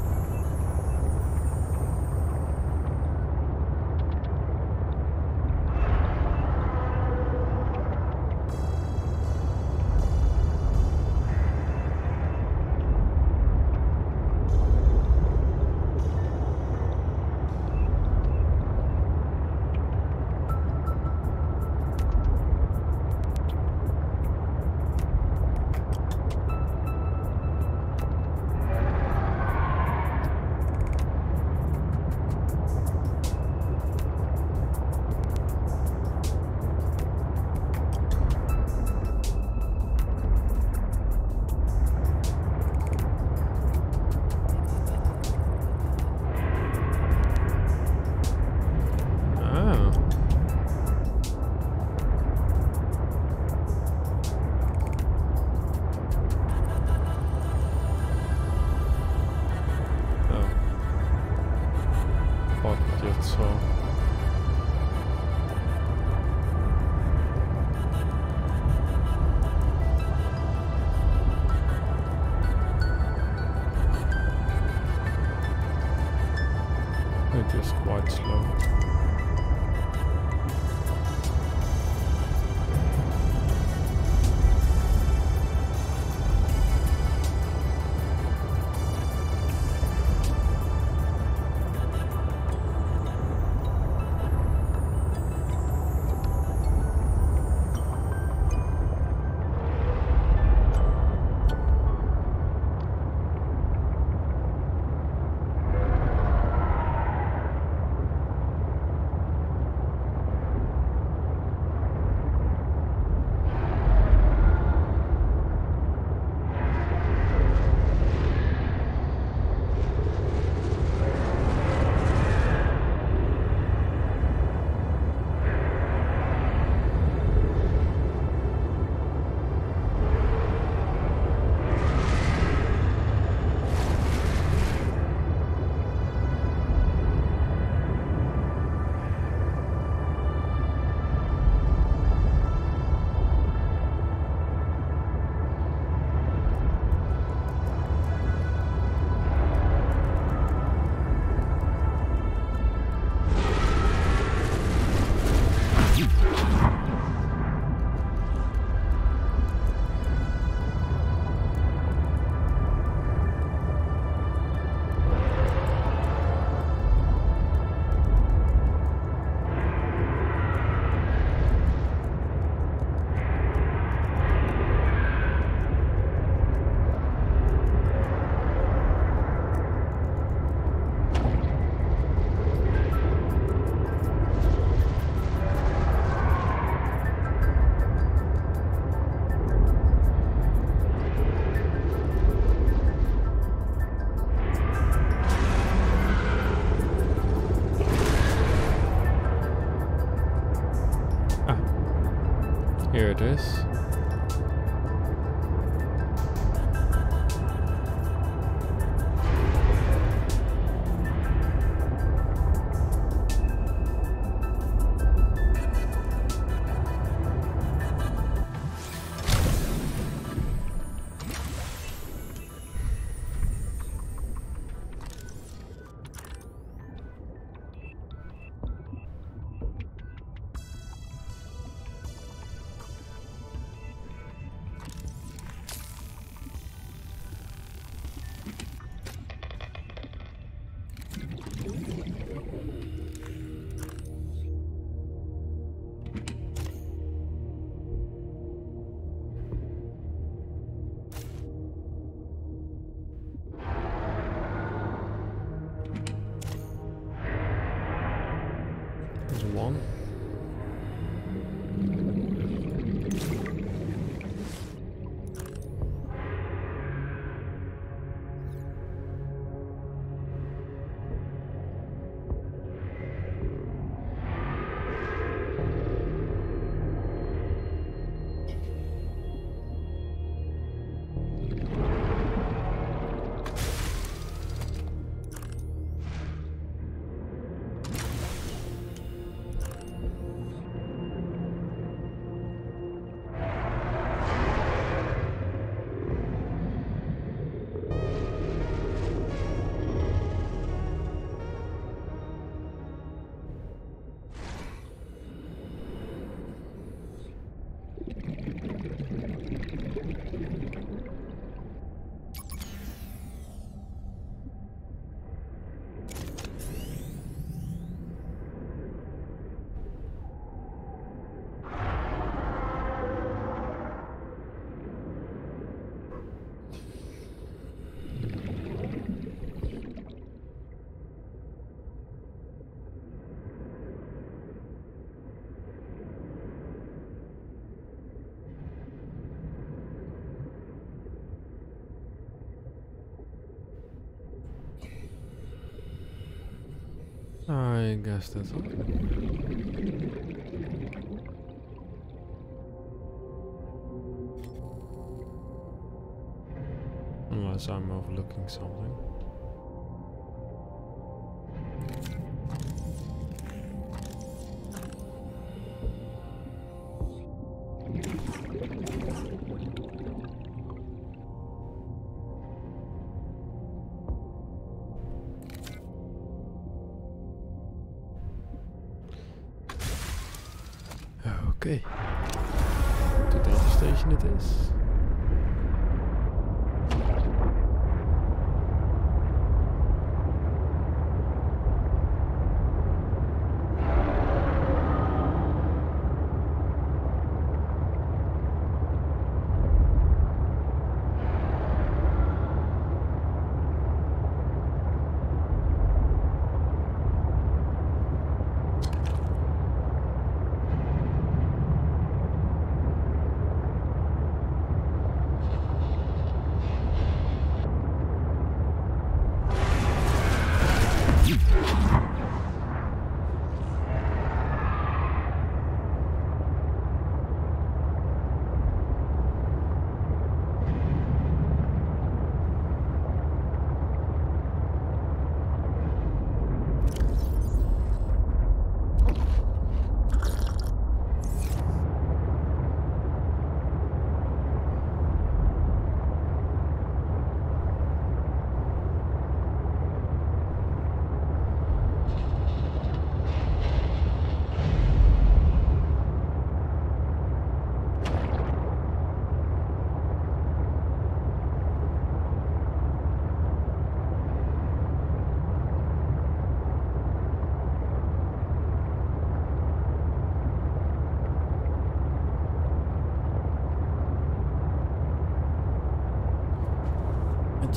Here it is. I guess that's all. Unless I'm overlooking something. Okay, to Delta Station it is.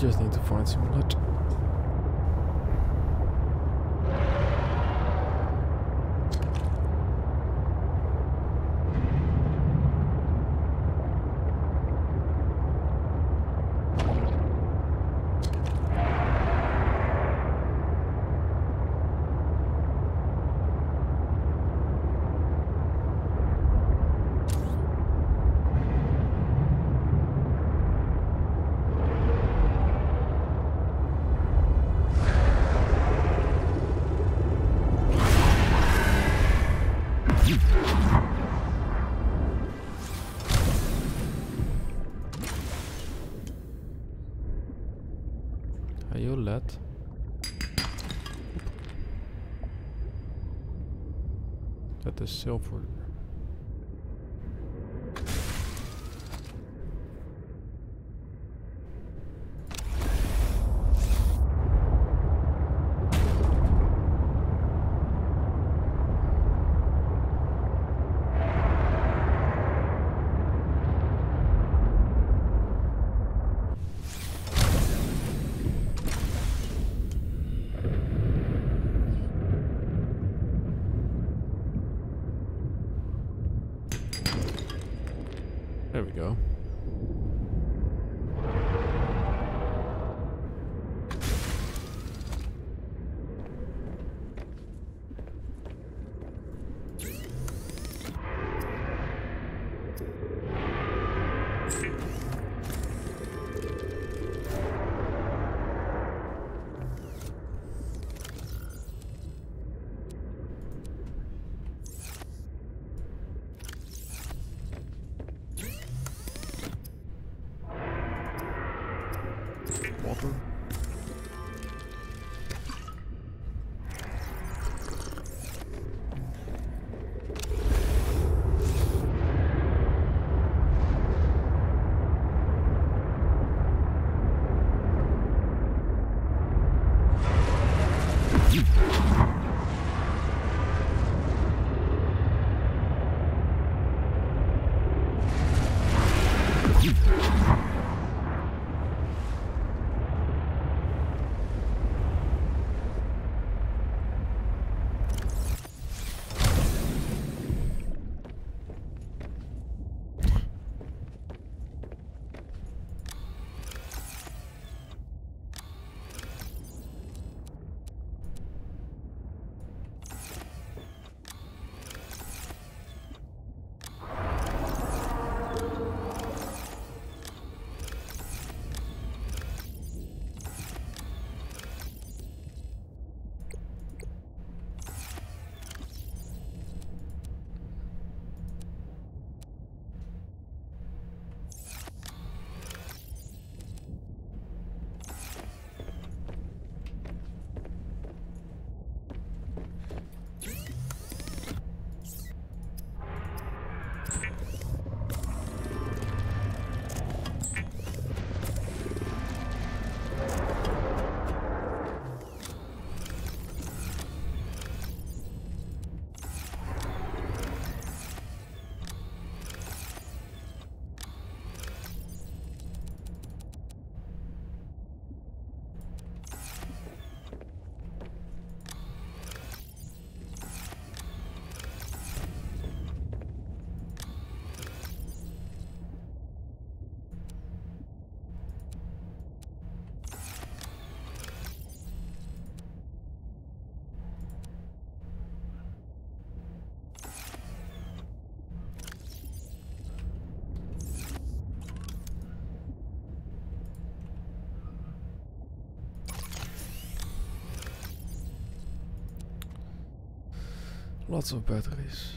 Just need to find some blood. that the silver. Lots of batteries.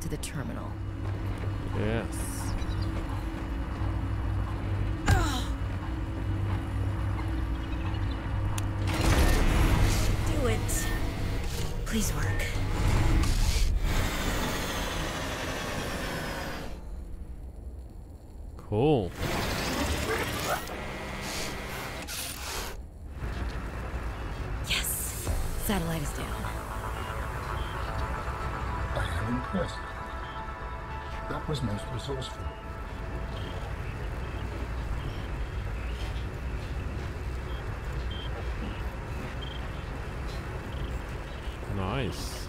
back to the terminal. Yes. Do it. Please work. Cool. Yes. Satellite is down. I am impressed. That was most resourceful. Nice.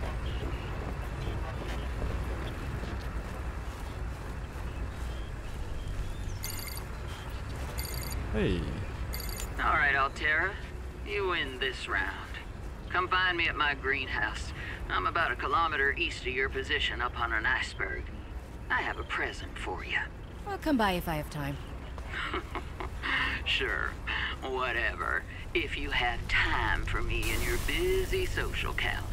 Hey. All right, Alterra, you win this round. Come find me at my greenhouse. I'm about a kilometer east of your position up on an iceberg. I have a present for you. I'll come by if I have time. Sure, whatever. If you have time for me in your busy social calendar.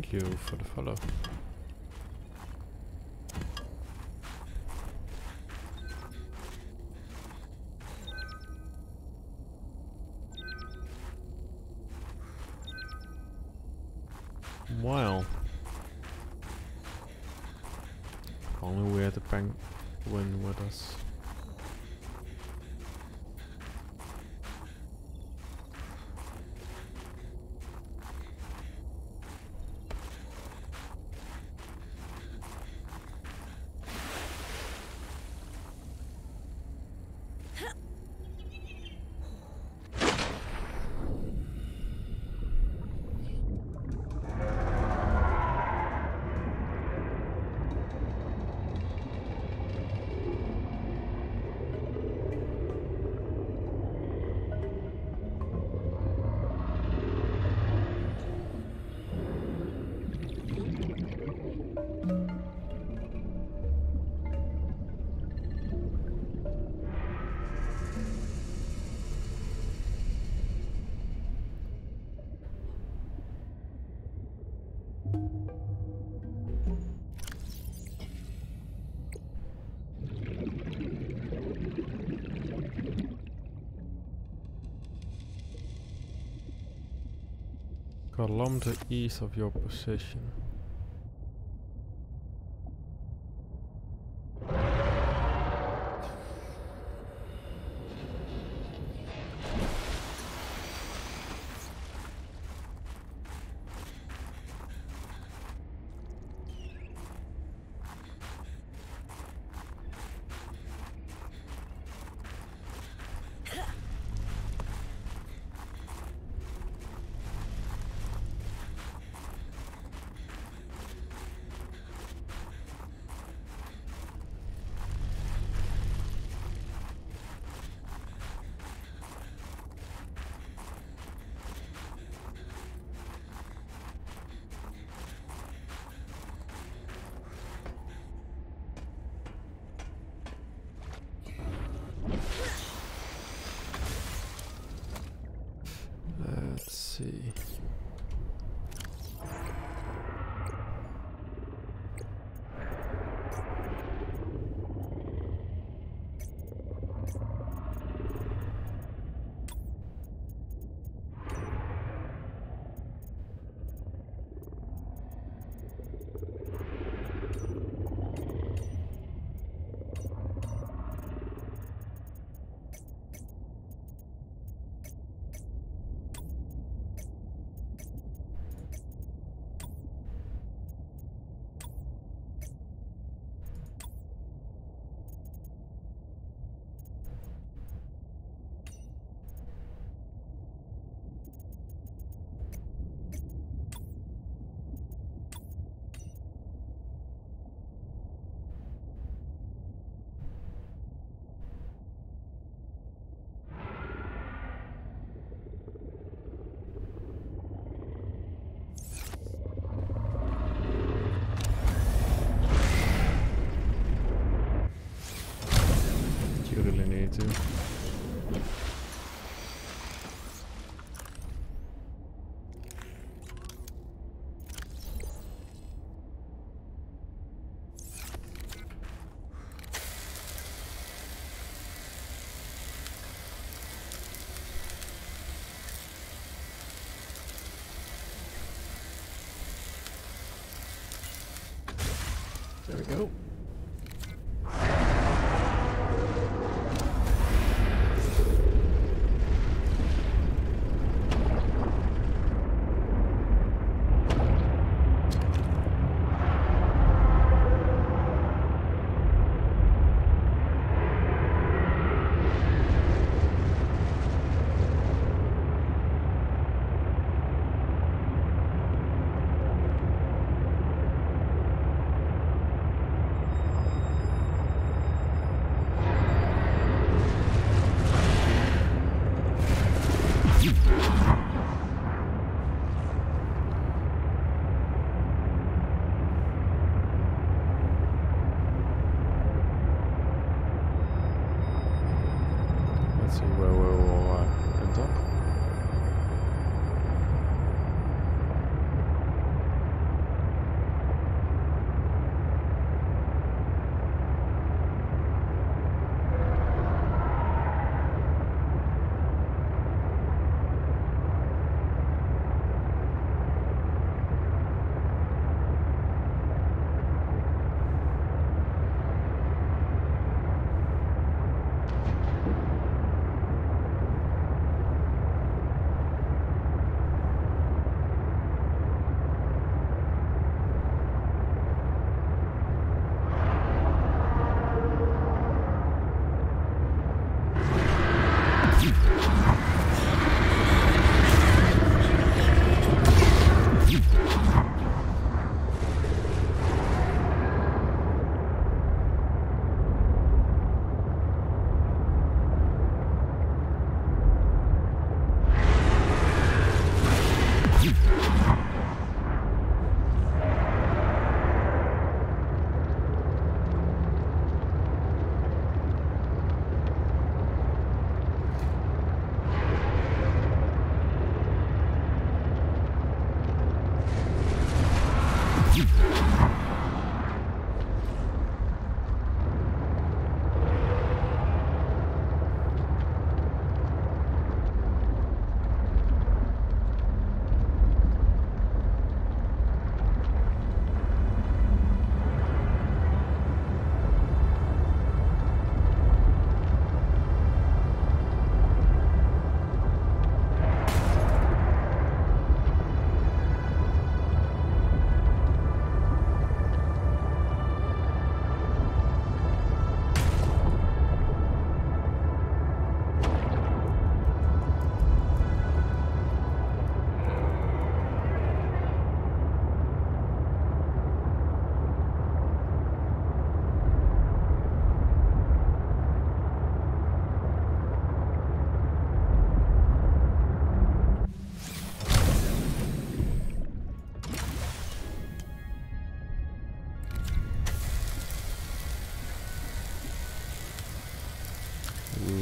Thank you for the follow. Wow. If only we had the penguin with us. Kilometer east of your position.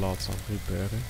Lots of repairing.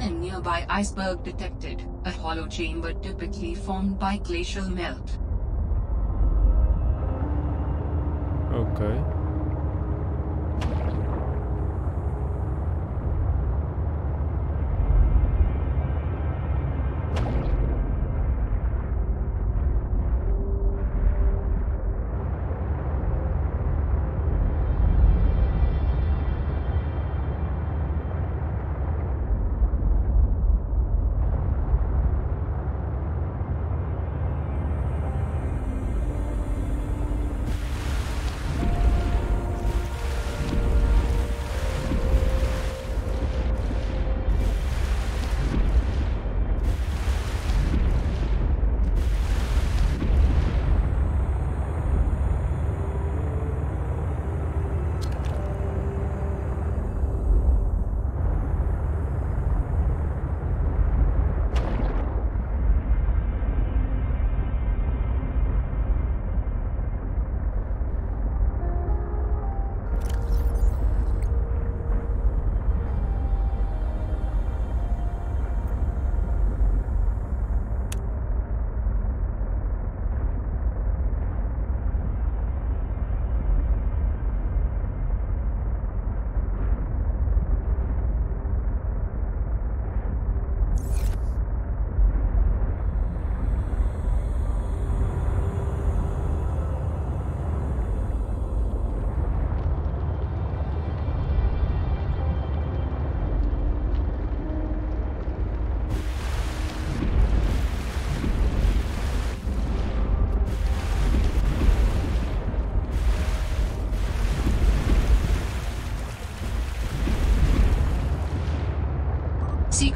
And nearby iceberg detected, a hollow chamber typically formed by glacial melt. Okay.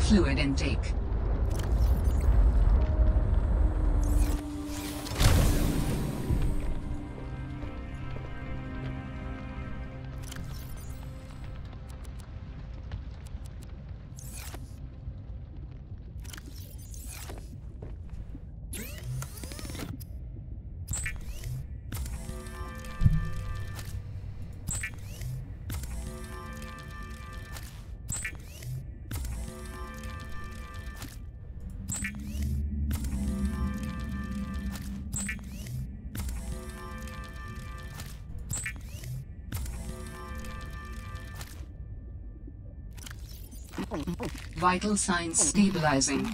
fluid intake. Vital signs stabilizing.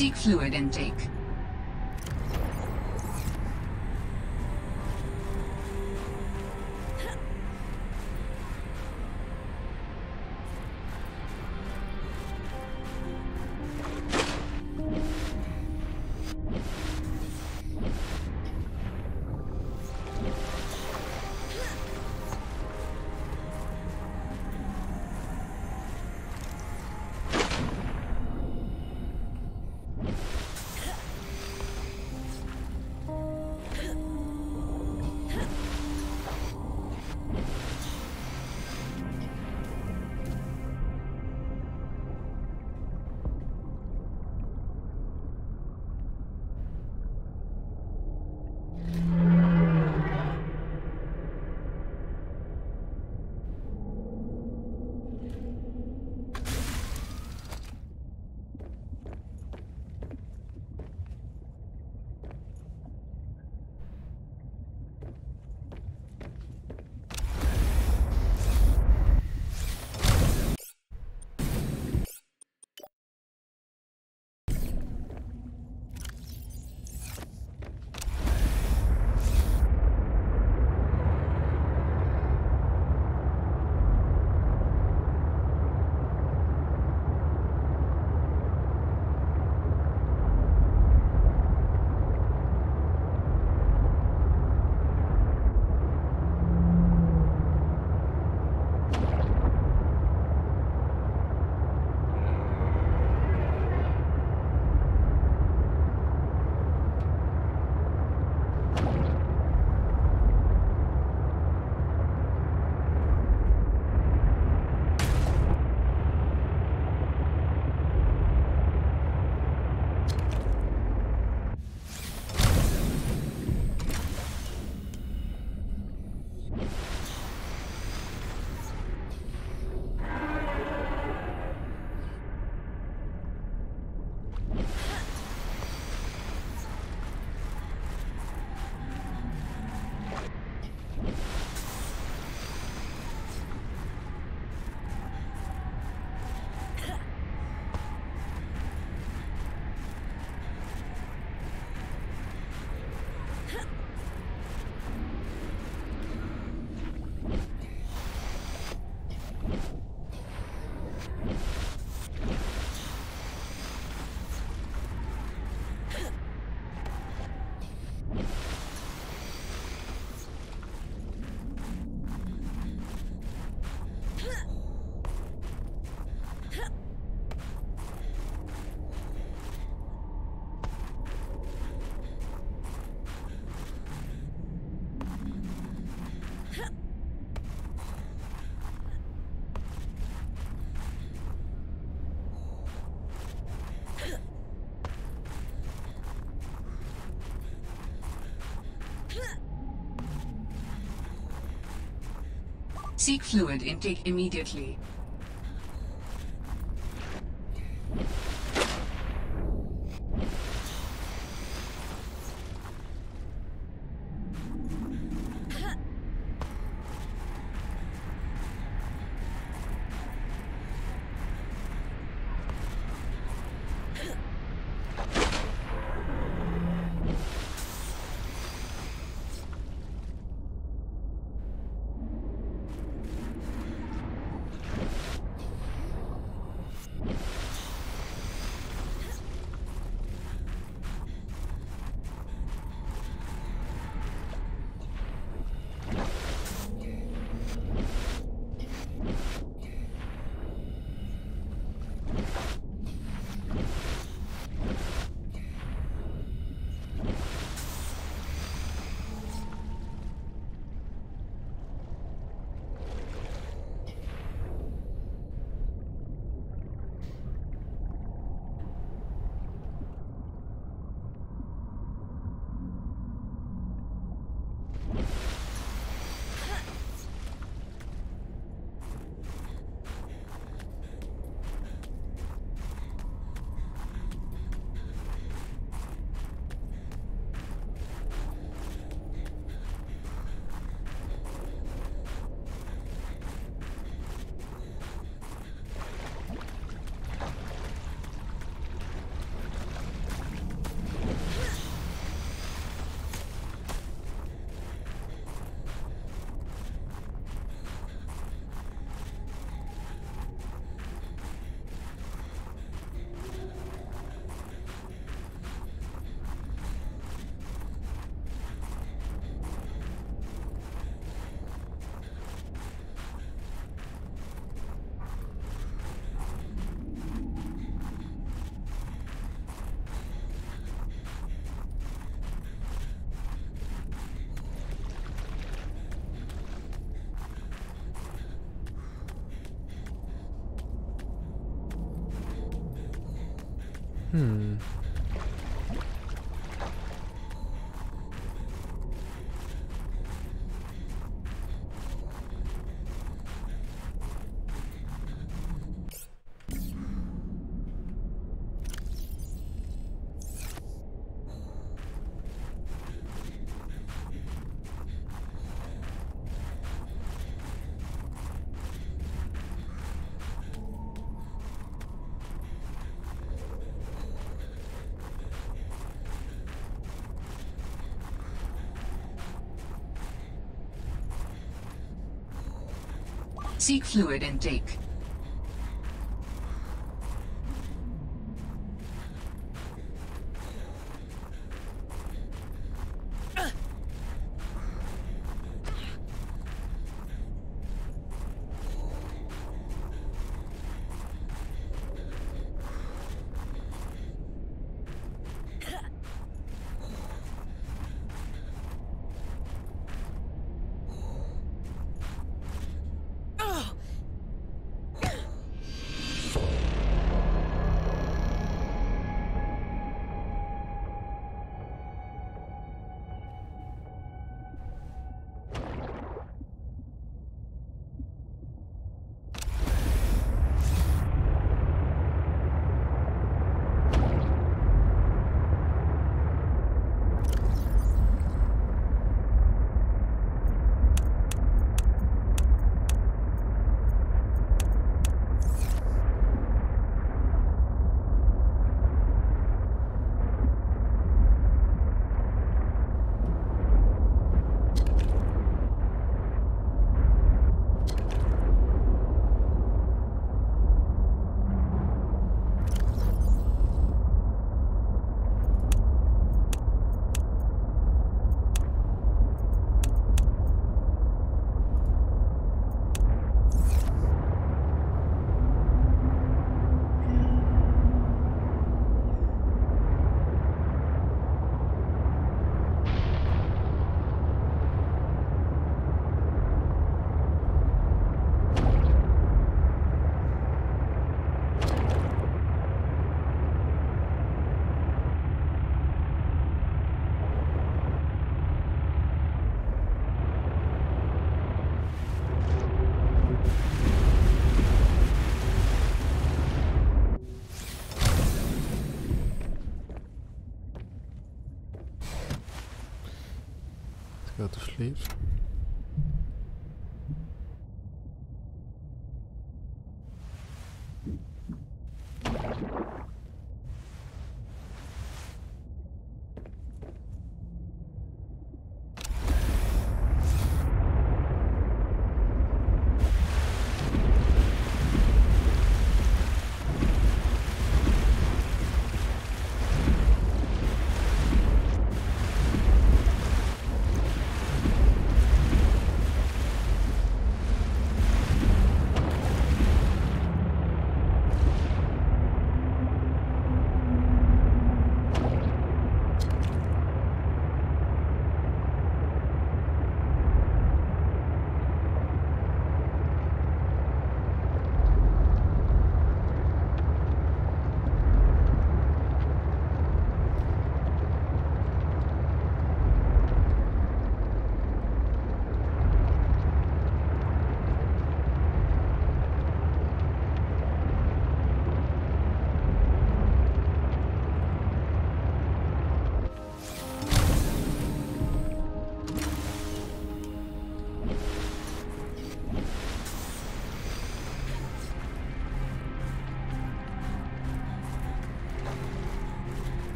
Seek fluid intake. Seek fluid intake immediately. Hmm. Seek fluid intake. Please.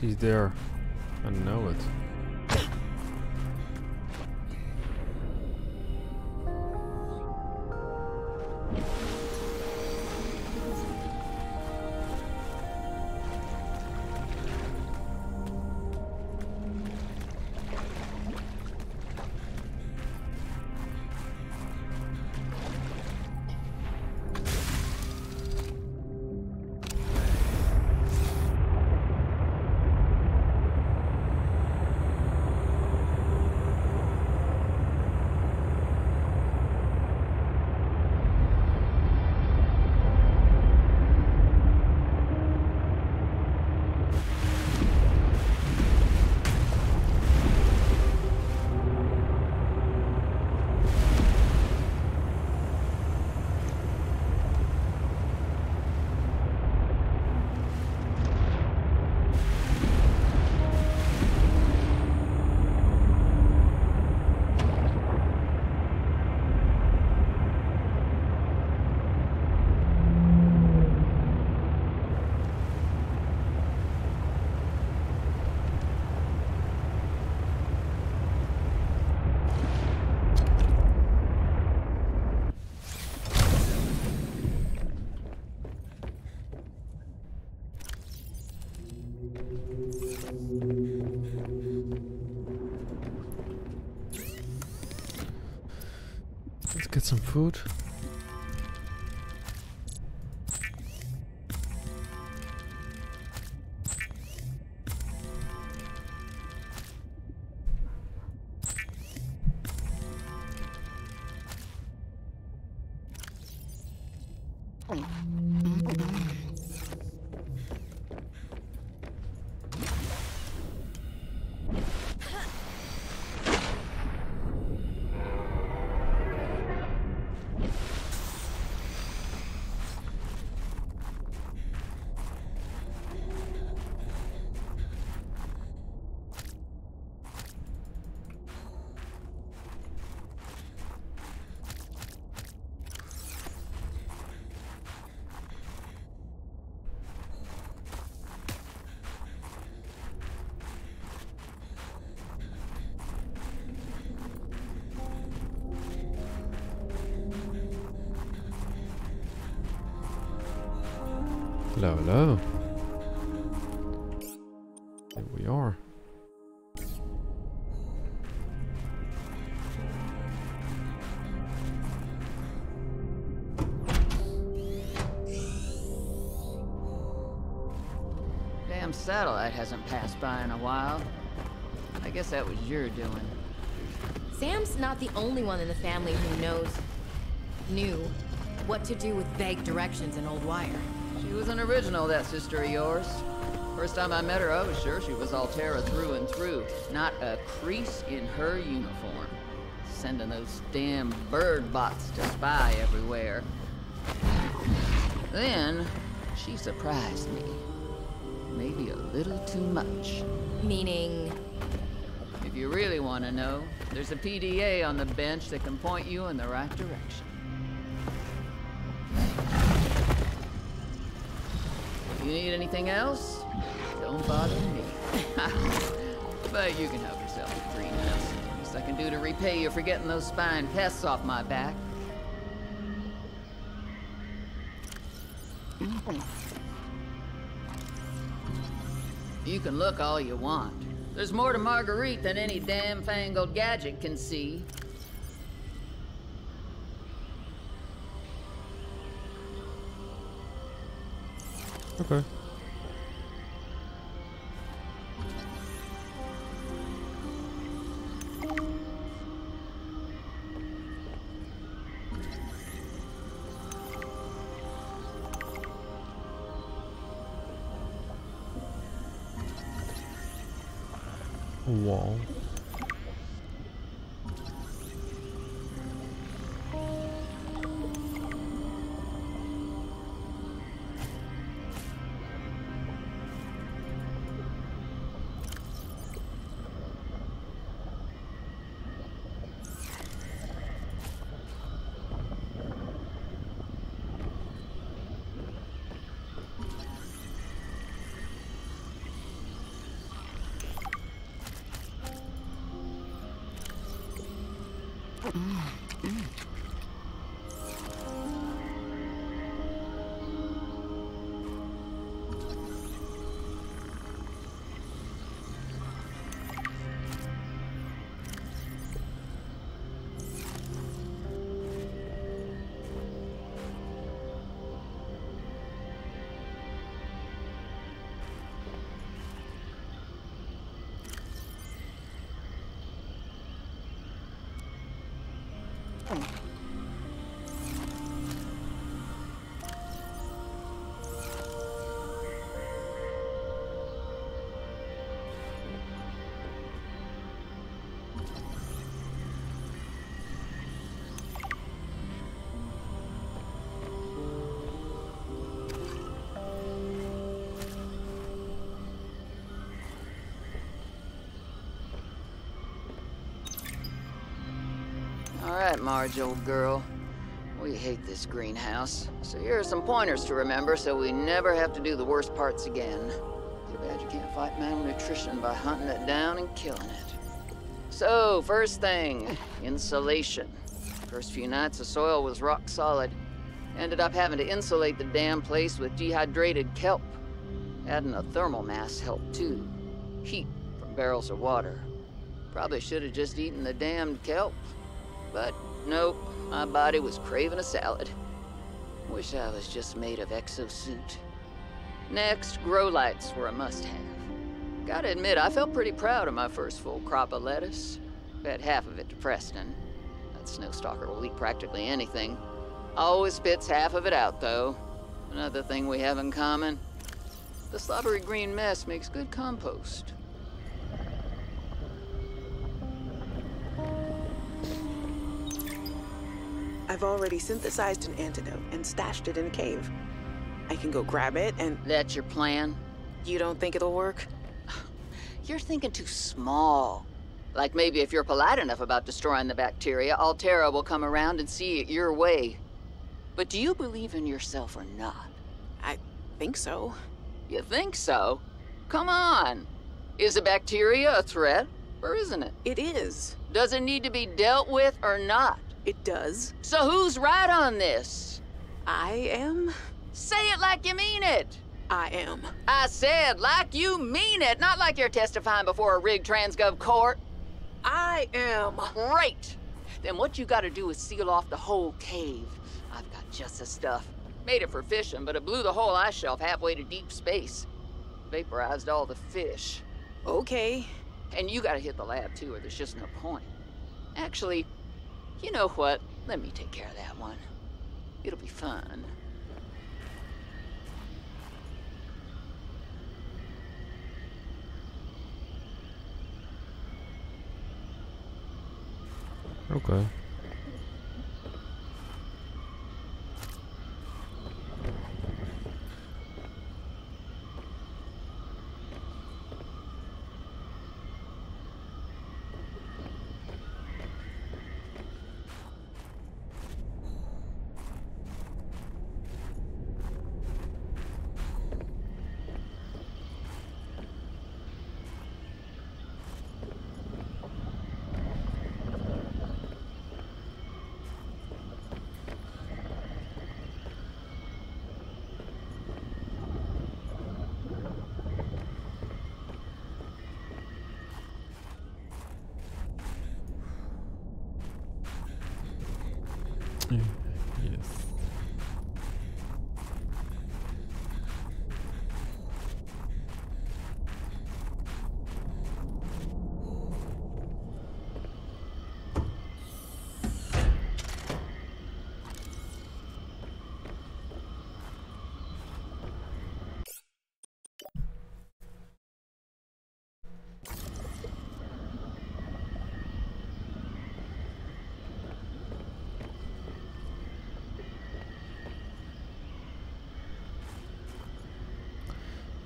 She's there. I know it. get some food. Hello, hello. There we are. Damn satellite hasn't passed by in a while. I guess that was your doing. Sam's not the only one in the family who knows, knew, what to do with vague directions and old wire. She was an original, that sister of yours. First time I met her, I was sure she was Alterra through and through. Not a crease in her uniform. Sending those damn bird bots to spy everywhere. Then, she surprised me. Maybe a little too much. Meaning? If you really want to know, there's a P D A on the bench that can point you in the right direction. You need anything else? Don't bother me. But you can help yourself with green nuts. Least I can do to repay you for getting those spying pests off my back. You can look all you want. There's more to Marguerite than any damn fangled gadget can see. Okay. Wow. Marge, old girl. We hate this greenhouse, so here are some pointers to remember so we never have to do the worst parts again. Too bad you can't fight malnutrition by hunting it down and killing it. So, first thing, insulation. First few nights the soil was rock solid. Ended up having to insulate the damn place with dehydrated kelp. Adding a thermal mass helped too. Heat from barrels of water. Probably should have just eaten the damned kelp. But nope, my body was craving a salad. Wish I was just made of exosuit. Next, grow lights were a must-have. Gotta admit, I felt pretty proud of my first full crop of lettuce. Bet half of it to Preston. That snowstalker will eat practically anything. Always spits half of it out, though. Another thing we have in common. The slobbery green mess makes good compost. I've already synthesized an antidote and stashed it in a cave. I can go grab it and... That's your plan? You don't think it'll work? You're thinking too small. Like maybe if you're polite enough about destroying the bacteria, Alterra will come around and see it your way. But do you believe in yourself or not? I think so. You think so? Come on! Is the bacteria a threat, or isn't it? It is. Does it need to be dealt with or not? It does. So who's right on this? I am. Say it like you mean it. I am. I said like you mean it, not like you're testifying before a rigged transgov court. I am. Great. Then what you gotta do is seal off the whole cave. I've got just the stuff. Made it for fishing, but it blew the whole ice shelf halfway to deep space. Vaporized all the fish. Okay. And you gotta hit the lab too, or there's just no point. Actually, you know what? Let me take care of that one. It'll be fun. Okay.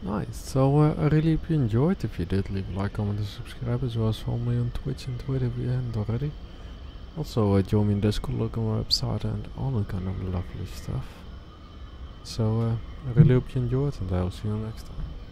Nice, so uh, I really hope you enjoyed. If you did, leave a like, comment and subscribe, as well as follow me on Twitch and Twitter if you haven't already. Also uh, join me in Discord, look on my website and all that kind of lovely stuff. So uh, I really hope you enjoyed and I will see you next time.